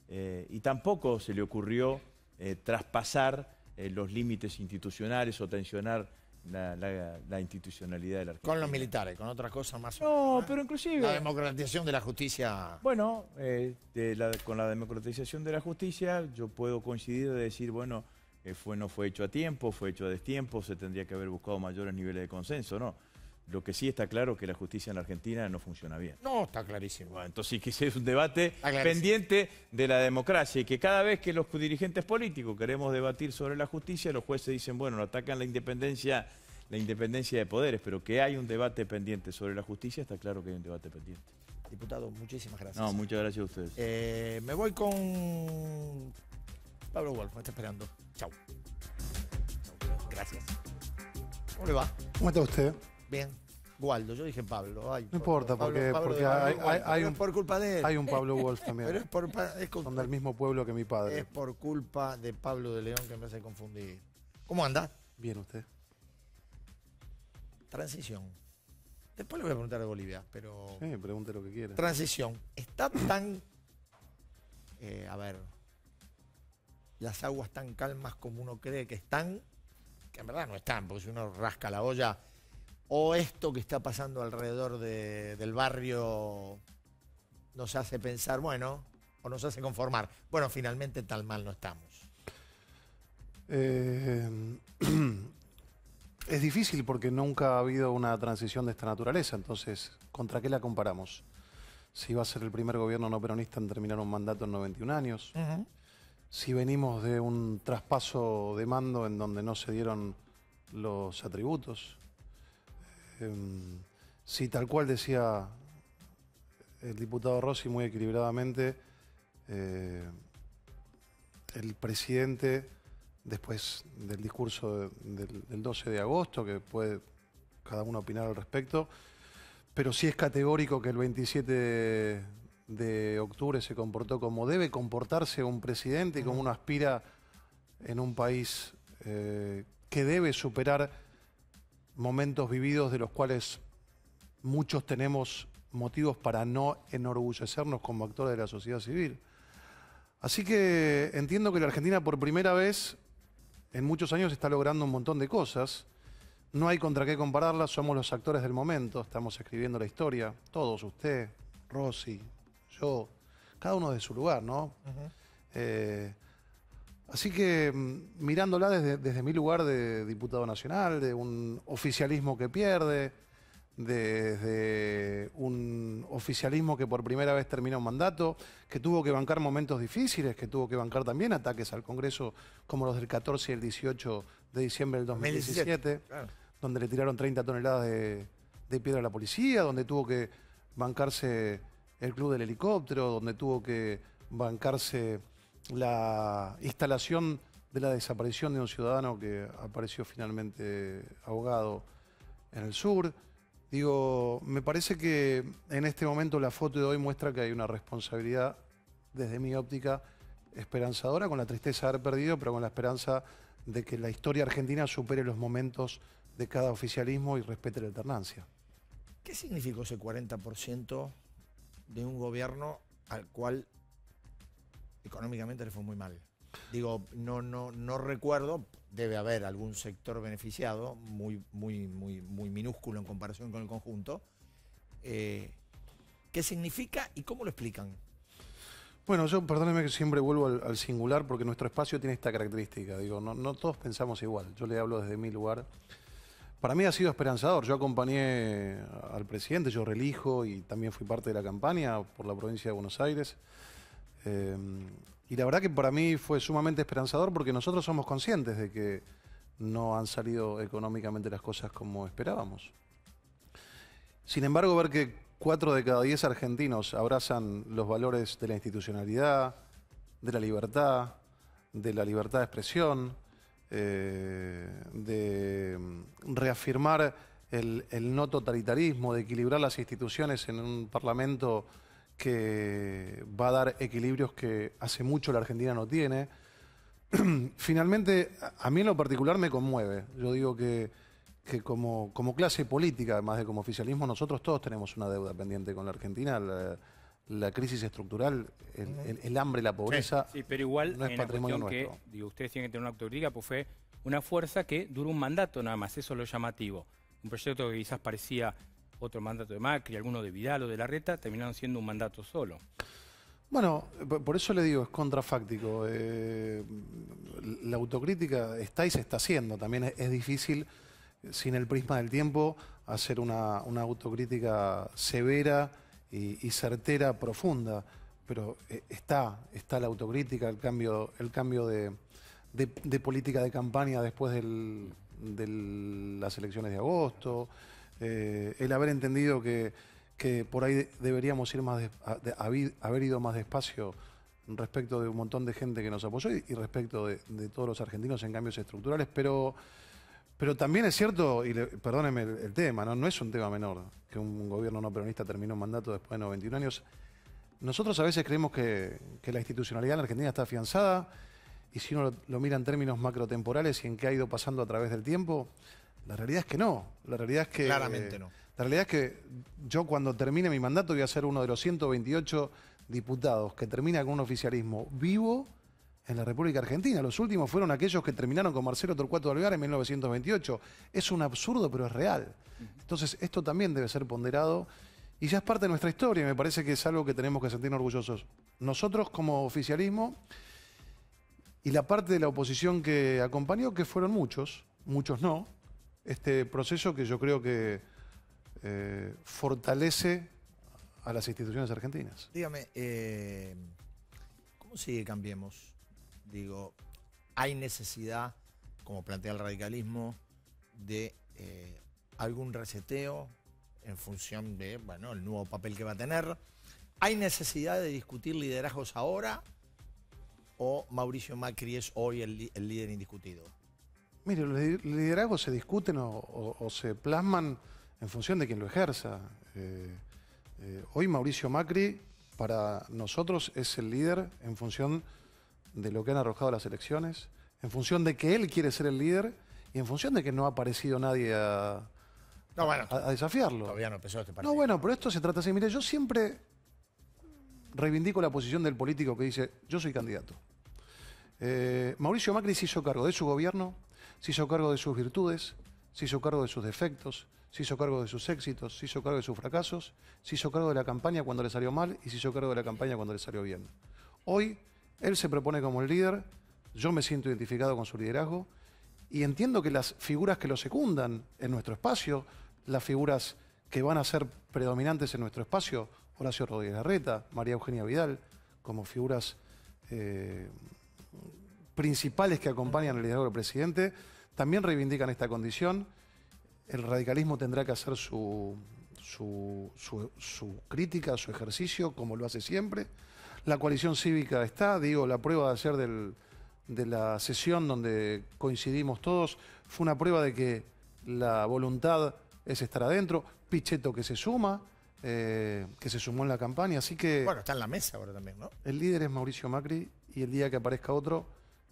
eh, y tampoco se le ocurrió eh, traspasar eh, los límites institucionales o tensionar la, la, la institucionalidad de la Argentina. Con los militares, con otras cosas más. No, ¿eh? Pero inclusive... La democratización de la justicia... Bueno, eh, de la, con la democratización de la justicia yo puedo coincidir de decir, bueno, eh, fue, no fue hecho a tiempo, fue hecho a destiempo, se tendría que haber buscado mayores niveles de consenso, ¿no? Lo que sí está claro es que la justicia en la Argentina no funciona bien. No, está clarísimo. Bueno, entonces ese es un debate pendiente de la democracia y que cada vez que los dirigentes políticos queremos debatir sobre la justicia, los jueces dicen, bueno, atacan la independencia, la independencia de poderes, pero que hay un debate pendiente sobre la justicia, está claro que hay un debate pendiente. Diputado, muchísimas gracias. No, muchas gracias a ustedes. Eh, me voy con Pablo Wolff, me está esperando. Chau. Gracias. ¿Cómo le va? ¿Cómo está usted? Bien. Waldo, yo dije Pablo. Ay, no importa, Pablo, porque, Pablo, porque Pablo, hay, hay, hay un, por culpa de él. Hay un Pablo Wolff también. Pero es por, es culpa, son del mismo pueblo que mi padre. Es por culpa de Pablo de León que me hace confundir. ¿Cómo anda? Bien, usted. Transición. Después le voy a preguntar a Bolivia, pero... Sí, pregunte lo que quiera. Transición. ¿Está tan... Eh, a ver... Las aguas tan calmas como uno cree que están? Que en verdad no están, porque si uno rasca la olla... ¿O esto que está pasando alrededor de, del barrio nos hace pensar, bueno, o nos hace conformar? Bueno, finalmente tal mal no estamos. Eh, es difícil porque nunca ha habido una transición de esta naturaleza. Entonces, ¿contra qué la comparamos? Si va a ser el primer gobierno no peronista en terminar un mandato en noventa y un años. Uh-huh. Si venimos de un traspaso de mando en donde no se dieron los atributos. Um, si sí, tal cual decía el diputado Rossi muy equilibradamente, eh, el presidente, después del discurso de, del, del doce de agosto, que puede cada uno opinar al respecto, pero sí es categórico que el veintisiete de octubre se comportó como debe comportarse un presidente y como uno aspira en un país eh, que debe superar momentos vividos de los cuales muchos tenemos motivos para no enorgullecernos como actores de la sociedad civil. Así que entiendo que la Argentina por primera vez en muchos años está logrando un montón de cosas. No hay contra qué compararlas, somos los actores del momento, estamos escribiendo la historia, todos, usted, Rossi, yo, cada uno de su lugar, ¿no? Uh-huh. eh, Así que mirándola desde, desde mi lugar de diputado nacional, de un oficialismo que pierde, desde un oficialismo que por primera vez termina un mandato, que tuvo que bancar momentos difíciles, que tuvo que bancar también ataques al Congreso como los del catorce y el dieciocho de diciembre del dos mil diecisiete, dos mil diecisiete, claro, donde le tiraron treinta toneladas de, de piedra a la policía, donde tuvo que bancarse el club del helicóptero, donde tuvo que bancarse... la instalación de la desaparición de un ciudadano que apareció finalmente ahogado en el sur. Digo, me parece que en este momento la foto de hoy muestra que hay una responsabilidad, desde mi óptica, esperanzadora, con la tristeza de haber perdido, pero con la esperanza de que la historia argentina supere los momentos de cada oficialismo y respete la alternancia. ¿Qué significó ese cuarenta por ciento de un gobierno al cual... económicamente le fue muy mal? Digo, no, no, no recuerdo, debe haber algún sector beneficiado, muy, muy, muy, muy minúsculo en comparación con el conjunto. Eh, ¿Qué significa y cómo lo explican? Bueno, yo, perdóneme que siempre vuelvo al, al singular, porque nuestro espacio tiene esta característica. Digo, no, no todos pensamos igual, yo le hablo desde mi lugar. Para mí ha sido esperanzador, yo acompañé al presidente, yo reelijo y también fui parte de la campaña por la provincia de Buenos Aires. Eh, y la verdad que para mí fue sumamente esperanzador porque nosotros somos conscientes de que no han salido económicamente las cosas como esperábamos. Sin embargo, ver que cuatro de cada diez argentinos abrazan los valores de la institucionalidad, de la libertad, de la libertad de expresión, eh, de reafirmar el, el no totalitarismo, de equilibrar las instituciones en un parlamento que va a dar equilibrios que hace mucho la Argentina no tiene. Finalmente, a mí en lo particular me conmueve. Yo digo que, que como, como clase política, además de como oficialismo, nosotros todos tenemos una deuda pendiente con la Argentina. La, la crisis estructural, el, el, el hambre, la pobreza, sí, sí, pero igual no es en patrimonio nuestro. Que, digo, ustedes tienen que tener una autocrítica, pues fue una fuerza que duró un mandato nada más, eso es lo llamativo. Un proyecto que quizás parecía otro mandato de Macri, alguno de Vidal o de Larreta, terminaron siendo un mandato solo. Bueno, por eso le digo, es contrafáctico. Eh, la autocrítica está y se está haciendo. También es, es difícil, sin el prisma del tiempo, hacer una, una autocrítica severa y, y certera, profunda. Pero eh, está, está la autocrítica, el cambio, el cambio de, de, de política de campaña después del, de las elecciones de agosto, eh, el haber entendido que, que por ahí deberíamos ir más de, de, haber, haber ido más despacio respecto de un montón de gente que nos apoyó y, y respecto de, de todos los argentinos en cambios estructurales, pero, pero también es cierto, y le, perdónenme el, el tema, ¿no? No es un tema menor que un gobierno no peronista terminó un mandato después de noventa y un años. Nosotros a veces creemos que, que la institucionalidad en la Argentina está afianzada, y si uno lo, lo mira en términos macrotemporales y en qué ha ido pasando a través del tiempo, la realidad es que no. La realidad es que, Claramente eh, no. La realidad es que yo cuando termine mi mandato voy a ser uno de los ciento veintiocho diputados que termina con un oficialismo vivo en la República Argentina. Los últimos fueron aquellos que terminaron con Marcelo Torcuato de Alvear en mil novecientos veintiocho. Es un absurdo, pero es real. Entonces esto también debe ser ponderado. Y ya es parte de nuestra historia, y me parece que es algo que tenemos que sentirnos orgullosos. Nosotros como oficialismo y la parte de la oposición que acompañó, que fueron muchos, muchos no, este proceso que yo creo que eh, fortalece a las instituciones argentinas. Dígame, eh, ¿cómo sigue Cambiemos? Digo, ¿hay necesidad, como plantea el radicalismo, de eh, algún reseteo? En función de, bueno, el nuevo papel que va a tener. ¿Hay necesidad de discutir liderazgos ahora o Mauricio Macri es hoy el, el líder indiscutido? Mire, los liderazgos se discuten o, o, o se plasman en función de quien lo ejerza. Eh, eh, hoy Mauricio Macri para nosotros es el líder en función de lo que han arrojado las elecciones, en función de que él quiere ser el líder y en función de que no ha aparecido nadie a... No, bueno, a, a desafiarlo. Todavía no empezó este partido. No, bueno, pero esto se trata así. Mire, yo siempre reivindico la posición del político que dice, yo soy candidato. Eh, Mauricio Macri se hizo cargo de su gobierno, se hizo cargo de sus virtudes, se hizo cargo de sus defectos, se hizo cargo de sus éxitos, se hizo cargo de sus fracasos, se hizo cargo de la campaña cuando le salió mal y se hizo cargo de la campaña cuando le salió bien. Hoy, él se propone como el líder, yo me siento identificado con su liderazgo y entiendo que las figuras que lo secundan en nuestro espacio, las figuras que van a ser predominantes en nuestro espacio, Horacio Rodríguez Larreta, María Eugenia Vidal, como figuras eh, principales que acompañan el liderazgo del presidente, también reivindican esta condición. El radicalismo tendrá que hacer su, su, su, su crítica, su ejercicio, como lo hace siempre. La coalición cívica está, digo, la prueba de ayer del, de la sesión donde coincidimos todos, fue una prueba de que la voluntad es estar adentro. Pichetto que se suma, eh, que se sumó en la campaña, así que... Bueno, está en la mesa ahora también, ¿no? El líder es Mauricio Macri y el día que aparezca otro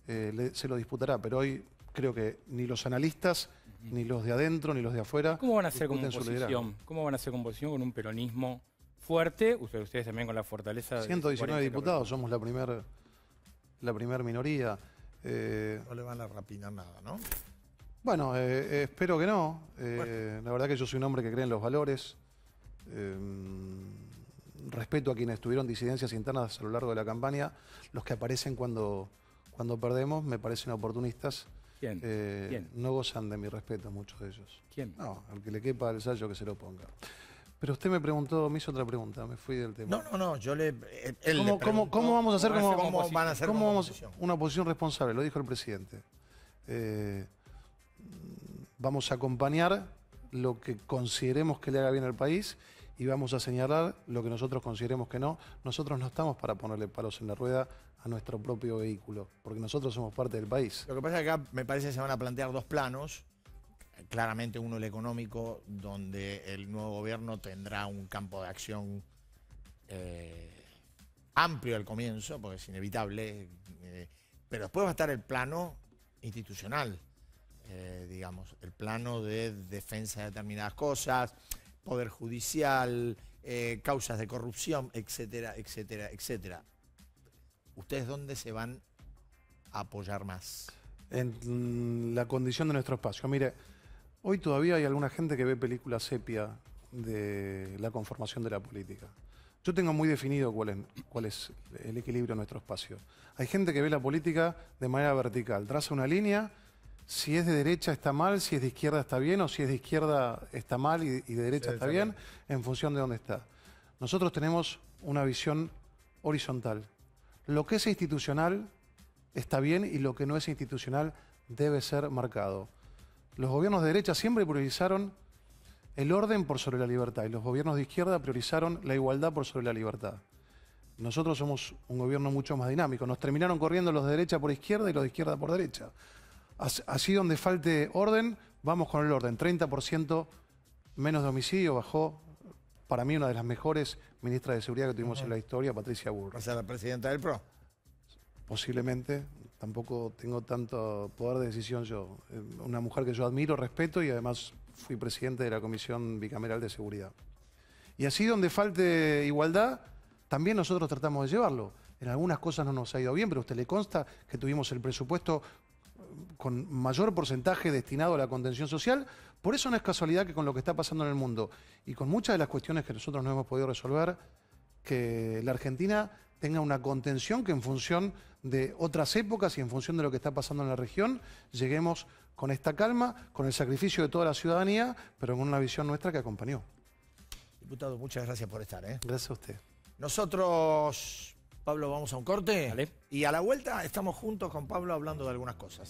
eh, le, se lo disputará, pero hoy creo que ni los analistas, uh-huh. ni los de adentro, ni los de afuera... ¿Cómo van a hacer con oposición? ¿Cómo van a hacer con oposición con un peronismo fuerte? Ustedes, ustedes también con la fortaleza... ciento diecinueve de diputados, somos la primera la primer minoría. Eh... No le van a rapinar nada, ¿no? Bueno, eh, espero que no. Eh, bueno. La verdad que yo soy un hombre que cree en los valores. Eh, respeto a quienes tuvieron disidencias internas a lo largo de la campaña. Los que aparecen cuando, cuando perdemos me parecen oportunistas. ¿Quién? Eh, ¿Quién? No gozan de mi respeto muchos de ellos. ¿Quién? No, al que le quepa el sallo que se lo ponga. Pero usted me preguntó, me hizo otra pregunta, me fui del tema. No, no, no, yo le... Él ¿Cómo, le ¿cómo, ¿Cómo vamos a hacer, ¿Cómo como, como van a hacer como oposición? Una oposición responsable, lo dijo el presidente. Eh... Vamos a acompañar lo que consideremos que le haga bien al país y vamos a señalar lo que nosotros consideremos que no. Nosotros no estamos para ponerle palos en la rueda a nuestro propio vehículo, porque nosotros somos parte del país. Lo que pasa es que acá me parece que se van a plantear dos planos. Claramente uno el económico, donde el nuevo gobierno tendrá un campo de acción eh, amplio al comienzo, porque es inevitable. Eh, pero después va a estar el plano institucional. Eh, digamos, el plano de defensa de determinadas cosas, poder judicial, eh, causas de corrupción, etcétera, etcétera, etcétera. ¿Ustedes dónde se van a apoyar más? en la condición de nuestro espacio. Mire, hoy todavía hay alguna gente que ve películas sepia de la conformación de la política. Yo tengo muy definido cuál es, cuál es el equilibrio de nuestro espacio. Hay gente que ve la política de manera vertical, traza una línea, si es de derecha está mal, si es de izquierda está bien, o si es de izquierda está mal y, y de derecha sí, está bien, bien, en función de dónde está. Nosotros tenemos una visión horizontal. Lo que es institucional está bien y lo que no es institucional debe ser marcado. Los gobiernos de derecha siempre priorizaron el orden por sobre la libertad y los gobiernos de izquierda priorizaron la igualdad por sobre la libertad. Nosotros somos un gobierno mucho más dinámico. Nos terminaron corriendo los de derecha por izquierda y los de izquierda por derecha. Así donde falte orden, vamos con el orden. treinta por ciento menos de homicidio bajó, para mí, una de las mejores ministras de seguridad que tuvimos uh-huh. en la historia, Patricia Bullrich. ¿Esa es la presidenta del P R O? Posiblemente. Tampoco tengo tanto poder de decisión yo. Una mujer que yo admiro, respeto y además fui presidente de la Comisión Bicameral de Seguridad. Y así donde falte igualdad, también nosotros tratamos de llevarlo. En algunas cosas no nos ha ido bien, pero a usted le consta que tuvimos el presupuesto con mayor porcentaje destinado a la contención social. Por eso no es casualidad que con lo que está pasando en el mundo y con muchas de las cuestiones que nosotros no hemos podido resolver, que la Argentina tenga una contención que en función de otras épocas y en función de lo que está pasando en la región, lleguemos con esta calma, con el sacrificio de toda la ciudadanía, pero con una visión nuestra que acompañó. Diputado, muchas gracias por estar, ¿eh? Gracias a usted. Nosotros... Pablo, vamos a un corte. Dale. Y a la vuelta estamos juntos con Pablo hablando de algunas cosas.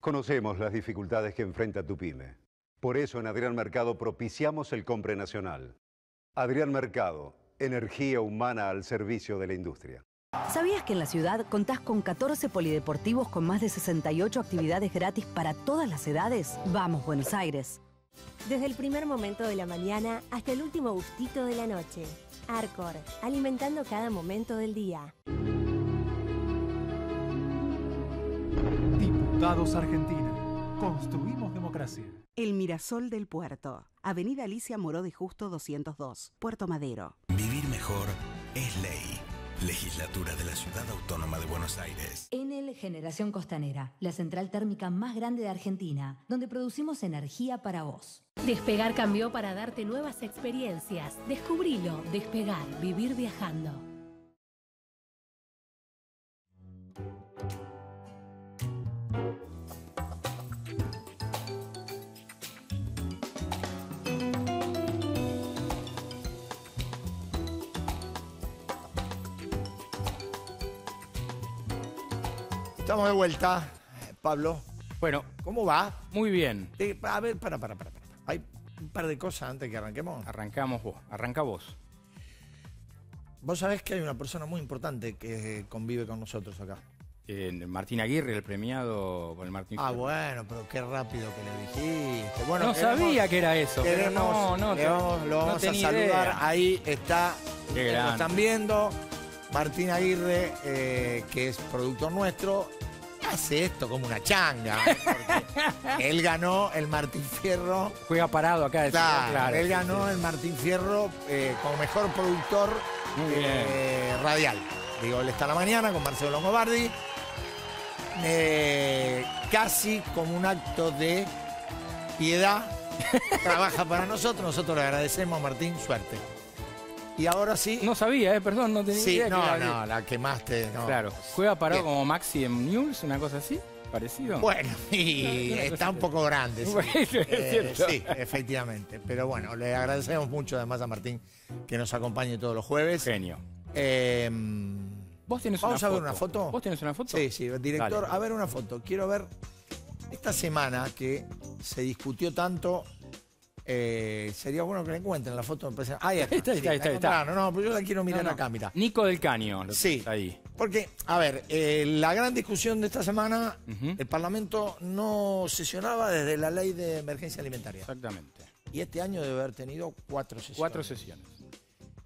Conocemos las dificultades que enfrenta tu pyme. Por eso en Adrián Mercado propiciamos el compre nacional. Adrián Mercado, energía humana al servicio de la industria. ¿Sabías que en la ciudad contás con catorce polideportivos con más de sesenta y ocho actividades gratis para todas las edades? ¡Vamos, Buenos Aires! Desde el primer momento de la mañana hasta el último gustito de la noche. Arcor, alimentando cada momento del día. Diputados Argentina, construimos democracia. El Mirasol del Puerto, Avenida Alicia Moró de Justo doscientos dos, Puerto Madero. Vivir mejor es ley. Legislatura de la Ciudad Autónoma de Buenos Aires. Enel Generación Costanera, la central térmica más grande de Argentina, donde producimos energía para vos. Despegar cambió para darte nuevas experiencias. Descubrilo, despegar, vivir viajando. Estamos de vuelta, Pablo. Bueno. ¿Cómo va? Muy bien. Eh, a ver, para, para, para, para. Hay un par de cosas antes que arranquemos. Arrancamos vos. Arranca vos. Vos sabés que hay una persona muy importante que convive con nosotros acá. Eh, Martín Aguirre, el premiado con el Martín Fierro. Ah, bueno, pero qué rápido que le dijiste. Bueno, no queremos, sabía que era eso. Queremos, pero no, no, le vamos, lo vamos no a saludar. Idea. Ahí está. Qué lo están viendo. Martín Aguirre, eh, que es productor nuestro, hace esto como una changa. Porque él ganó el Martín Fierro. Juega parado acá. De claro, ciudad, claro, él ganó sí, el Martín Fierro eh, como mejor productor eh, radial. Digo, él está a la mañana con Marcelo Longobardi. Eh, casi como un acto de piedad. Trabaja para nosotros. Nosotros le agradecemos a Martín. Suerte. Y ahora sí... No sabía, ¿eh? Perdón, no tenía sí, idea. Sí, no, que la... no, la quemaste. No. Claro. ¿Juega parado como Maxi en News, una cosa así? ¿Parecido? Bueno, y no, está un poco grande. Sí. Bueno, es eh, sí, efectivamente. Pero bueno, le agradecemos mucho además a Martín que nos acompañe todos los jueves. Genio. Eh, ¿Vos tenés ¿Vamos una a ver foto? una foto? ¿Vos tenés una foto? Sí, sí, director, dale. A ver una foto. Quiero ver esta semana que se discutió tanto... Eh, sería bueno que la encuentren la foto. Ah, ahí está, está, sí, está, está, está. No, no, pero yo la quiero mirar no, no. acá, mira. Nico del Caño. Lo sí, está ahí. Porque, a ver, eh, la gran discusión de esta semana, uh-huh. el Parlamento no sesionaba desde la ley de emergencia alimentaria. Exactamente. Y este año debe haber tenido cuatro sesiones. Cuatro sesiones.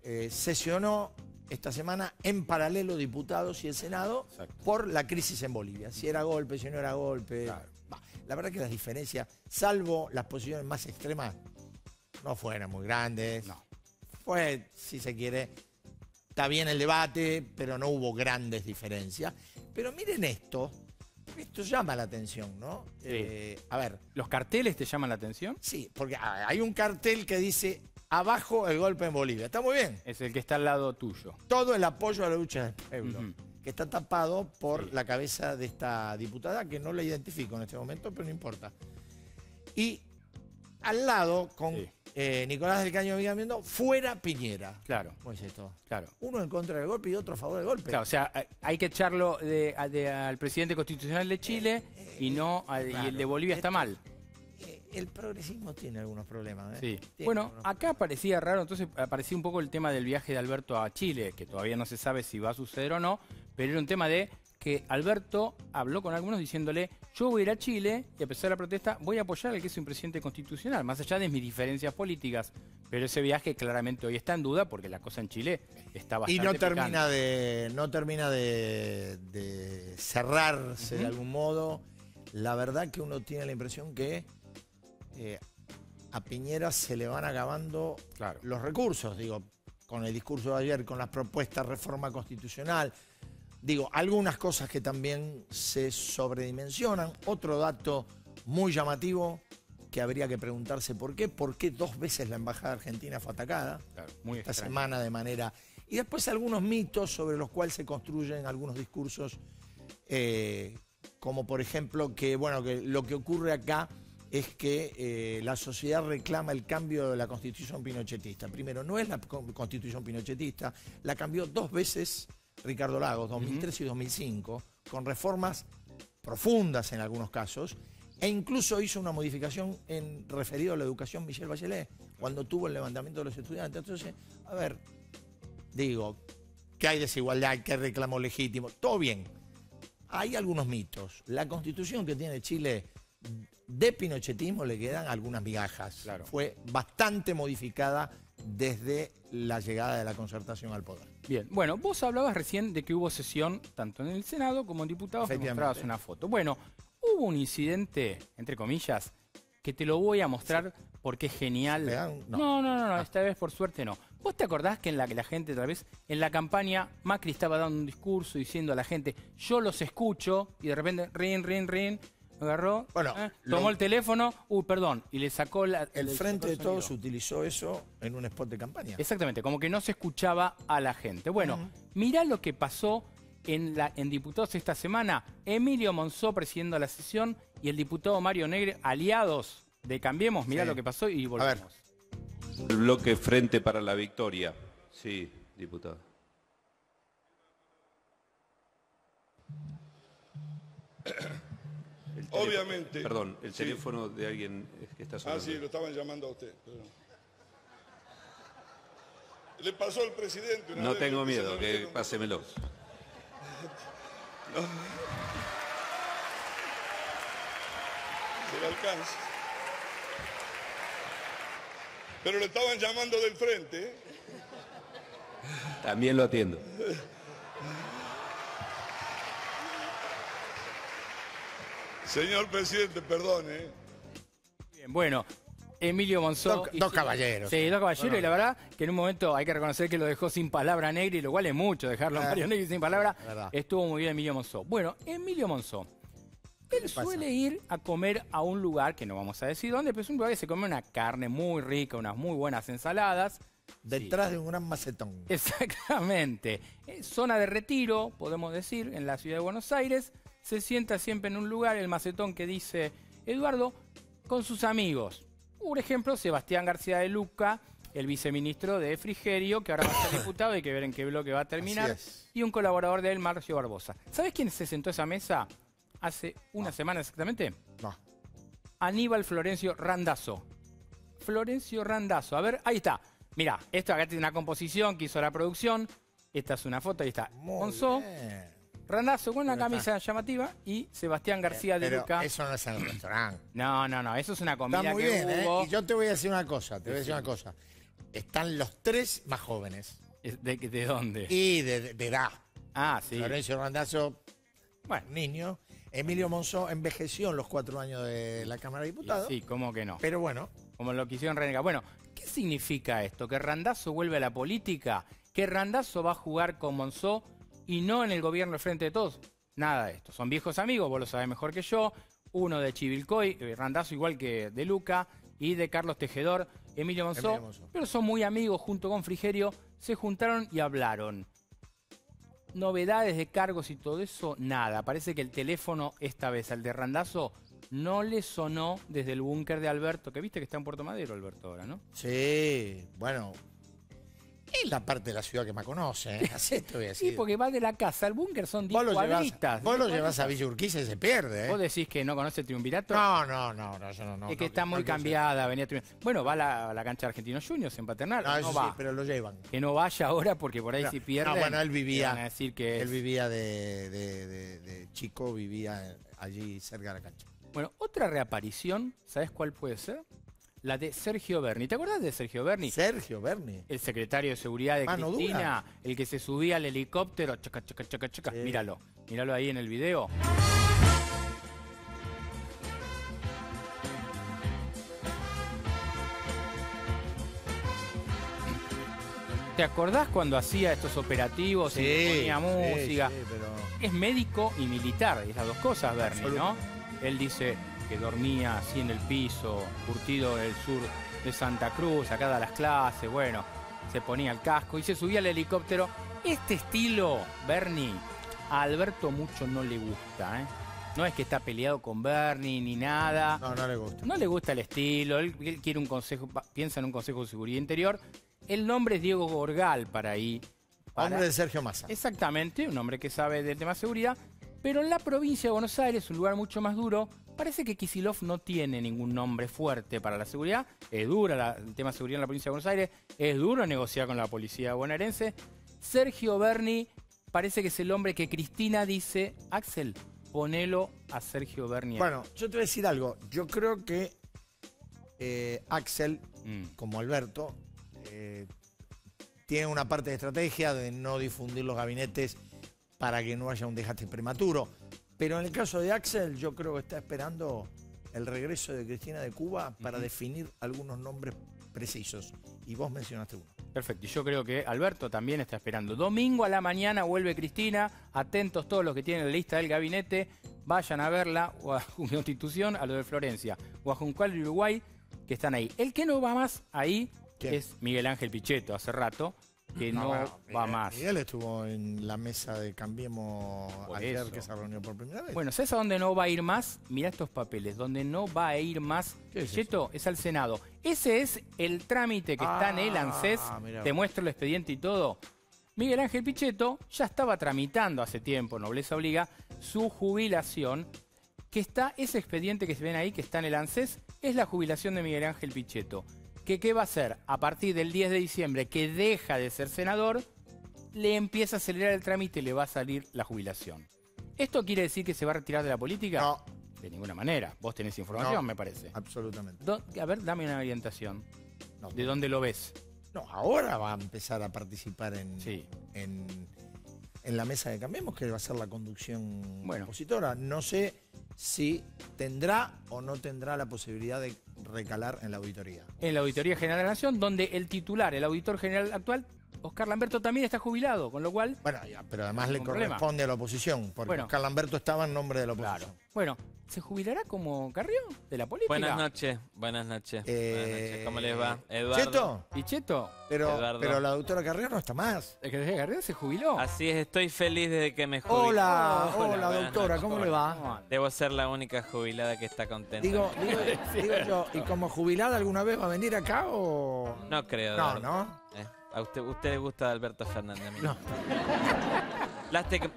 eh, sesionó esta semana en paralelo diputados y el Senado. Exacto. Por la crisis en Bolivia. Si era golpe, si no era golpe. Claro. La verdad que las diferencias, salvo las posiciones más extremas, no fueron muy grandes. No. Fue, si se quiere, está bien el debate, pero no hubo grandes diferencias. Pero miren esto, esto llama la atención, ¿no? Sí. Eh, a ver. ¿Los carteles te llaman la atención? Sí, porque hay un cartel que dice... Abajo el golpe en Bolivia. Está muy bien. Es el que está al lado tuyo. Todo el apoyo a la lucha del pueblo. Uh-huh. Que está tapado por sí. la cabeza de esta diputada, que no la identifico en este momento, pero no importa. Y al lado, con sí. eh, Nicolás del Caño Vigamiento, fuera Piñera. Claro. ¿Cómo es esto? Claro. Uno en contra del golpe y otro a favor del golpe. Claro, o sea, hay que echarlo de, de, al presidente constitucional de Chile eh, eh, y no a, claro. y el de Bolivia está mal. El progresismo tiene algunos problemas, ¿eh? Sí. Bueno, algunos... acá parecía raro, entonces aparecía un poco el tema del viaje de Alberto a Chile, que todavía no se sabe si va a suceder o no, pero era un tema de que Alberto habló con algunos diciéndole, yo voy a ir a Chile y a pesar de la protesta voy a apoyar al que es un presidente constitucional, más allá de mis diferencias políticas, pero ese viaje claramente hoy está en duda porque la cosa en Chile está bastante... Y no termina, de, no termina de, de cerrarse uh-huh. de algún modo. La verdad que uno tiene la impresión que... Eh, a Piñera se le van acabando claro. los recursos, digo, con el discurso de ayer, con las propuestas de reforma constitucional, digo, algunas cosas que también se sobredimensionan. Otro dato muy llamativo que habría que preguntarse por qué, por qué dos veces la embajada argentina fue atacada, claro, muy esta extraño. semana de manera... Y después algunos mitos sobre los cuales se construyen algunos discursos, eh, como por ejemplo que, bueno, que lo que ocurre acá... es que eh, la sociedad reclama el cambio de la Constitución pinochetista. Primero, no es la Constitución pinochetista, la cambió dos veces Ricardo Lagos, dos mil tres uh-huh. y dos mil cinco, con reformas profundas en algunos casos, e incluso hizo una modificación en referido a la educación Michelle Bachelet, cuando tuvo el levantamiento de los estudiantes. Entonces, a ver, digo, que hay desigualdad, que hay reclamo legítimo, todo bien. Hay algunos mitos. La Constitución que tiene Chile... de pinochetismo le quedan algunas migajas. Claro. Fue bastante modificada desde la llegada de la Concertación al poder. Bien, bueno, vos hablabas recién de que hubo sesión tanto en el Senado como en diputados, que mostrabas una foto. Bueno, hubo un incidente, entre comillas, que te lo voy a mostrar sí. porque es genial. No, no, no, no, no ah. esta vez por suerte no. ¿Vos te acordás que en la que la gente, tal vez, en la campaña Macri estaba dando un discurso diciendo a la gente, yo los escucho, y de repente, rin, rin, rin, agarró, bueno, eh, tomó lo, el teléfono, uh, perdón, y le sacó la... El Frente de Todos utilizó eso en un spot de campaña. Exactamente, como que no se escuchaba a la gente. Bueno, uh-huh. mirá lo que pasó en, la, en diputados esta semana. Emilio Monzó presidiendo la sesión y el diputado Mario Negri, aliados de Cambiemos, mirá sí. lo que pasó y volvemos. A ver. El bloque Frente para la Victoria. Sí, diputado. Obviamente. Perdón, el teléfono sí. de alguien que está sonando. Ah, sí, lo estaban llamando a usted. Perdón. Le pasó al presidente una No vez tengo miedo, que dieron... pásemelo. No. Se le alcanza. Pero le estaban llamando del frente. También lo atiendo. Señor presidente, perdone. Bien, bueno, Emilio Monzó... Do, dos caballeros. Sí, dos caballeros, bueno. Y la verdad que en un momento hay que reconocer que lo dejó sin palabra Negri, lo cual es mucho dejarlo a Mario Negri sin palabra. Estuvo muy bien Emilio Monzó. Bueno, Emilio Monzó, él suele ir a comer a un lugar, que no vamos a decir dónde, pero es un lugar que se come una carne muy rica, unas muy buenas ensaladas. Detrás sí. de un gran macetón. Exactamente. Zona de retiro, podemos decir, en la ciudad de Buenos Aires. Se sienta siempre en un lugar, el macetón que dice Eduardo, con sus amigos. Por ejemplo, Sebastián García de Luca, el viceministro de Frigerio, que ahora va a ser diputado, hay que ver en qué bloque va a terminar, y un colaborador de él, Marcio Barbosa. ¿Sabés quién se sentó a esa mesa hace una no. semana exactamente? No. Aníbal Florencio Randazzo. Florencio Randazzo. A ver, ahí está. Mirá, esto acá tiene una composición que hizo la producción. Esta es una foto, ahí está. Monzó. Randazzo con una camisa llamativa y Sebastián García de Luca. Eso no es en el restaurante. No, no, no, eso es una comida. Está muy que bien, hubo. ¿Eh? Y yo te voy a decir una cosa, te voy a decir una cosa. están los tres más jóvenes. ¿De, de dónde? Y de, de edad. Ah, sí. Florencio Randazzo, bueno, niño. Emilio Monzó envejeció en los cuatro años de la Cámara de Diputados. Y sí, cómo que no. Pero bueno. Como lo quisieron renegar. Bueno, ¿qué significa esto? ¿Que Randazzo vuelve a la política? ¿Que Randazzo va a jugar con Monzó y no en el gobierno del Frente de Todos? Nada de esto. Son viejos amigos, vos lo sabés mejor que yo. Uno de Chivilcoy, Randazzo igual que de Luca, y de Carlos Tejedor, Emilio Monzó. Emilio Monzó. Pero son muy amigos, junto con Frigerio, se juntaron y hablaron. Novedades de cargos y todo eso, nada. Parece que el teléfono, esta vez, al de Randazzo, no le sonó desde el búnker de Alberto, que viste que está en Puerto Madero, Alberto, ahora, ¿no? Sí, bueno... Es la parte de la ciudad que más conoce, ¿eh? Así te voy a decir. Sí, porque va de la casa al búnker, son diez cuadritas. Vos lo llevas a Villa Urquiza y se pierde, ¿eh? ¿Vos decís que no conoce Triunvirato? No, no, no, no, yo no, no. Es que no, está no, muy no, cambiada, venía Triunvirato. Bueno, va a la, la cancha de Argentinos Juniors en Paternal, no, no eso va. Sí, pero lo llevan. Que no vaya ahora porque por ahí no, si pierden... No, bueno, él vivía... Van a decir que él es... vivía de, de, de, de chico, vivía allí cerca de la cancha. Bueno, otra reaparición, ¿sabés cuál puede ser? La de Sergio Berni. ¿Te acordás de Sergio Berni? Sergio Berni. El secretario de Seguridad de Mano Cristina, dura. El que se subía al helicóptero. Chaca, chaca, chaca, chaca. Sí. Míralo. Míralo ahí en el video. ¿Te acordás cuando hacía estos operativos sí, y ponía música? Sí, sí, pero... Es médico y militar. Es las dos cosas, Berni, ¿no? Él dice... que dormía así en el piso, curtido del sur de Santa Cruz, sacada a las clases, bueno, se ponía el casco y se subía al helicóptero. Este estilo, Berni, a Alberto mucho no le gusta, ¿eh? No es que está peleado con Berni ni nada. No, no le gusta. No le gusta el estilo, él, él quiere un consejo, piensa en un consejo de seguridad interior. El nombre es Diego Gorgal para ahí. Para... Hombre de Sergio Massa. Exactamente, un hombre que sabe del tema de seguridad. Pero en la provincia de Buenos Aires, un lugar mucho más duro, parece que Kicillof no tiene ningún nombre fuerte para la seguridad. Es duro la, el tema de seguridad en la provincia de Buenos Aires, es duro negociar con la policía bonaerense. Sergio Berni parece que es el hombre que Cristina dice, Axel, ponelo a Sergio Berni. Bueno, yo te voy a decir algo. Yo creo que eh, Axel, mm. como Alberto, eh, tiene una parte de estrategia de no difundir los gabinetes para que no haya un desgaste prematuro. Pero en el caso de Axel, yo creo que está esperando el regreso de Cristina de Cuba para uh-huh. definir algunos nombres precisos. Y vos mencionaste uno. Perfecto. Y yo creo que Alberto también está esperando. Domingo a la mañana vuelve Cristina. Atentos todos los que tienen la lista del gabinete. Vayan a verla o a una institución, a lo de Florencia. O a Juncal, Uruguay, que están ahí. El que no va más ahí ¿Quién? Es Miguel Ángel Pichetto, hace rato. Que no, no bueno, va Miguel, más. Miguel estuvo en la mesa de Cambiemos por ayer eso. Que se reunió por primera vez. Bueno, ¿sabes a dónde no va a ir más? Mirá estos papeles. Donde no va a ir más, Pichetto, es, es al Senado. Ese es el trámite que ah, está en el ANSES. Mirá. Te muestro el expediente y todo. Miguel Ángel Pichetto ya estaba tramitando hace tiempo, nobleza obliga, su jubilación. Que está, ese expediente que se ven ahí, que está en el ANSES, es la jubilación de Miguel Ángel Pichetto. Que qué va a hacer a partir del diez de diciembre, que deja de ser senador, le empieza a acelerar el trámite y le va a salir la jubilación. ¿Esto quiere decir que se va a retirar de la política? No. De ninguna manera. Vos tenés información, no, me parece. Absolutamente. Do- a ver, dame una orientación. No. ¿De dónde lo ves? No, ahora va a empezar a participar en... Sí. en... en la mesa de Cambiemos, que va a ser la conducción bueno. opositora. No sé si tendrá o no tendrá la posibilidad de recalar en la auditoría. En la Auditoría General de la Nación, donde el titular, el auditor general actual, Oscar Lamberto, también está jubilado, con lo cual... Bueno, ya, pero además le corresponde problema. A la oposición, porque bueno. Oscar Lamberto estaba en nombre de la oposición. Claro. Bueno, ¿se jubilará como Carrillo de la política? Buenas noches, buenas noches. Eh... Buenas noches. ¿Cómo les va? Eduardo. ¿Cheto? ¿Y Cheto? Pero, Eduardo. Pero la doctora Carrillo no está más. La doctora Carrillo se jubiló. Así es, estoy feliz desde que me jubilé. Hola, hola, hola doctora, ¿cómo le va? Debo ser la única jubilada que está contenta. Digo, digo, digo yo, ¿y como jubilada alguna vez va a venir acá o...? No creo, Eduardo. No, no. Eh. A usted, usted le gusta Alberto Fernández. No.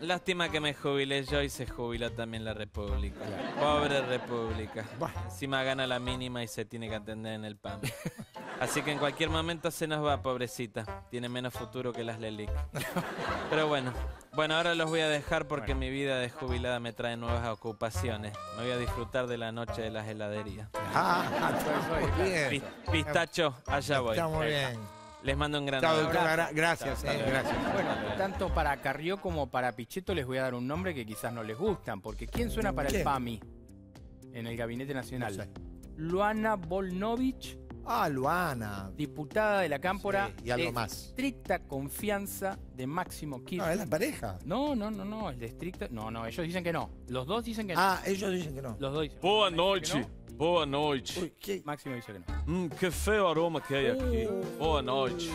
Lástima que me jubilé yo y se jubiló también la República. Pobre República. Bueno. Encima gana la mínima y se tiene que atender en el P A M. Así que en cualquier momento se nos va, pobrecita. Tiene menos futuro que las Lelic. Pero bueno. Bueno, ahora los voy a dejar porque bueno. mi vida de jubilada me trae nuevas ocupaciones. Me voy a disfrutar de la noche de las heladerías. Ah, muy bien. Pistacho, allá voy. Está muy bien. Les mando un gran abrazo. Claro, gracias, eh, gracias. Bueno, tanto para Carrillo como para Pichetto les voy a dar un nombre que quizás no les gustan, porque ¿quién suena para ¿Quién? el PAMI en el Gabinete Nacional? No sé. Luana Volnovich. Ah, Luana. Diputada de la Cámpora. Sí, y algo de más. Estricta confianza de Máximo Kirchner. No, es la pareja. No, no, no, no. El de estricta. No, no, ellos dicen que no. Los dos dicen que no. Ah, ellos dicen que no. Los dos dicen que no. Boa noche. Boa noite. Ui, que... Máximo dice que no. Mm, que feo aroma que hay aquí. Uh, Boa noite.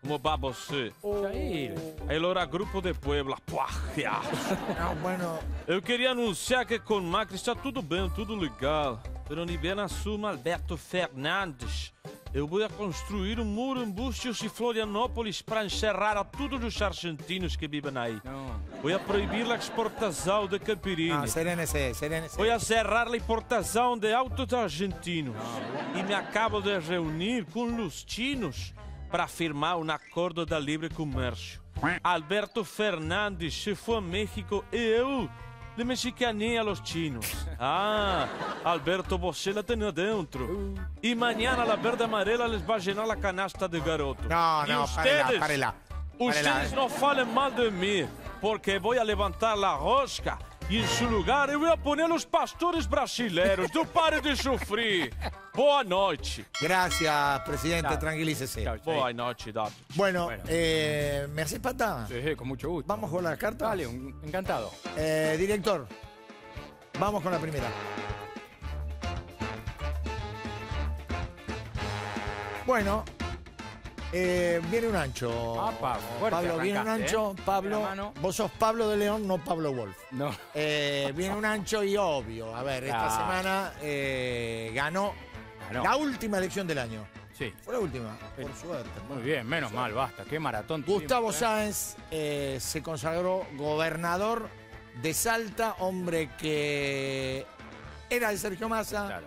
Como va você? Jair. El Oragrupo de Puebla. Não, bueno. Eu queria anunciar que com Macri está tudo bem, tudo legal. Pero ni bem assuma Alberto Fernández. Eu vou construir um muro em Búzios e Florianópolis para encerrar a todos os argentinos que vivem aí. Não. Vou proibir a exportação de caipirinha. Ah, serenece, serenece. Vou cerrar a importação de autos argentinos. Não. E me acabo de reunir com os chinos para firmar um acordo de livre comércio. Alberto Fernández se foi a México e eu... de mexicanía a los chinos. Ah, Alberto, você la tenía dentro. Y mañana la verde amarela les va a llenar la canasta de garoto. No, no, ustedes, parela, parela. Ustedes no falen mal de mí, porque voy a levantar la rosca y en su lugar yo voy a poner los pastores brasileños. Tú pare de sufrir. Boa noche. Gracias, presidente. Chao. Tranquilícese. Chao, chao. Boa noche, Dato. Bueno, bueno. Eh, ¿me haces pata? Sí, con mucho gusto. ¿Vamos con la carta? Vale, un, encantado. Eh, director, vamos con la primera. Bueno, eh, viene un ancho. Ah, Pablo, Pablo viene un ancho. ¿Eh? Pablo, vos sos Pablo de León, no Pablo Wolff. No. Eh, viene un ancho y obvio. A ver, esta ah. semana eh, ganó. No. La última elección del año. Sí. Fue la última, sí. Por suerte. Muy bien, menos mal, basta. Qué maratón. Gustavo Sáenz eh, se consagró gobernador de Salta, hombre que era de Sergio Massa, claro.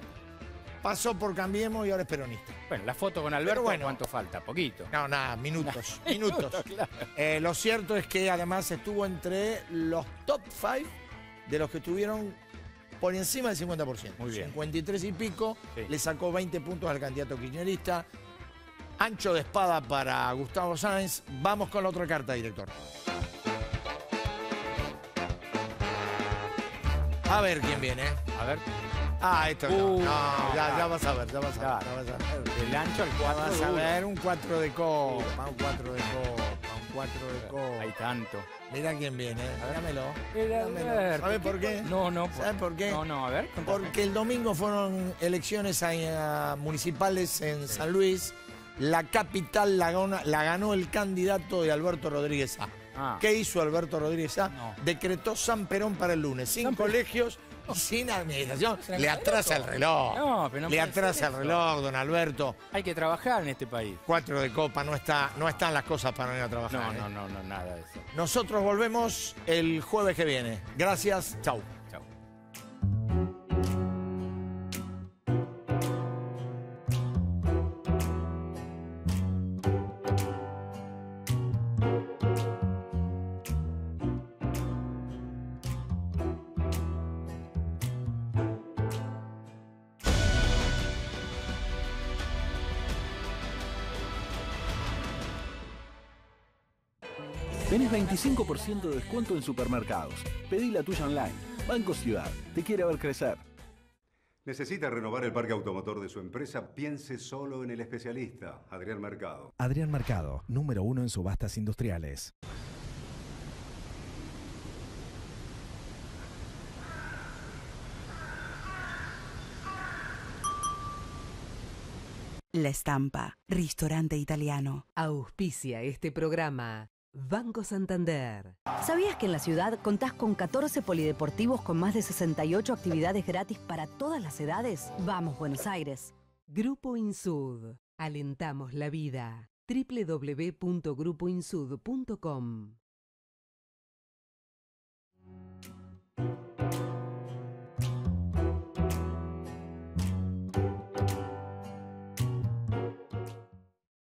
Pasó por Cambiemos y ahora es peronista. Bueno, la foto con Alberto, bueno, ¿cuánto falta? Poquito. No, nada, minutos, minutos. Claro. eh, lo cierto es que además estuvo entre los top five de los que tuvieron... por encima del cincuenta por ciento. Muy bien. cincuenta y tres y pico, sí. Le sacó veinte puntos al candidato kirchnerista. Ancho de espada para Gustavo Sáenz. Vamos con la otra carta, director. A ver quién viene. A ver. Ah, esto uh, no. no ya, ya vas a ver, ya vas a ver. Ya vas a ver. El ancho al cuatro. Vas a ver un cuatro de copa, un cuatro de copa, un cuatro de copa. Hay tanto. Mira quién viene, dámelo. ¿Sabes por qué? No, no. ¿Sabes por qué? No, no, a ver. Contame. Porque el domingo fueron elecciones a, a municipales en sí. San Luis. La capital la, la ganó el candidato de Alberto Rodríguez A. Ah. ¿Qué hizo Alberto Rodríguez A? No. Decretó San Perón para el lunes. Sin colegios, no. Sin administración. Le atrasa el reloj. No, pero no Le atrasa el reloj, don Alberto. Hay que trabajar en este país. Cuatro de copa, no, está, no están las cosas para no ir a trabajar. No, ¿eh? no, no, no, nada de eso. Nosotros volvemos el jueves que viene. Gracias, chau. Tenés veinticinco por ciento de descuento en supermercados. Pedí la tuya online. Banco Ciudad. Te quiere ver crecer. ¿Necesita renovar el parque automotor de su empresa? Piense solo en el especialista, Adrián Mercado. Adrián Mercado, número uno en subastas industriales. La Estampa, restaurante italiano. Auspicia este programa. Banco Santander. ¿Sabías que en la ciudad contás con catorce polideportivos con más de sesenta y ocho actividades gratis para todas las edades? ¡Vamos, Buenos Aires! Grupo Insud. Alentamos la vida. w w w punto grupo insud punto com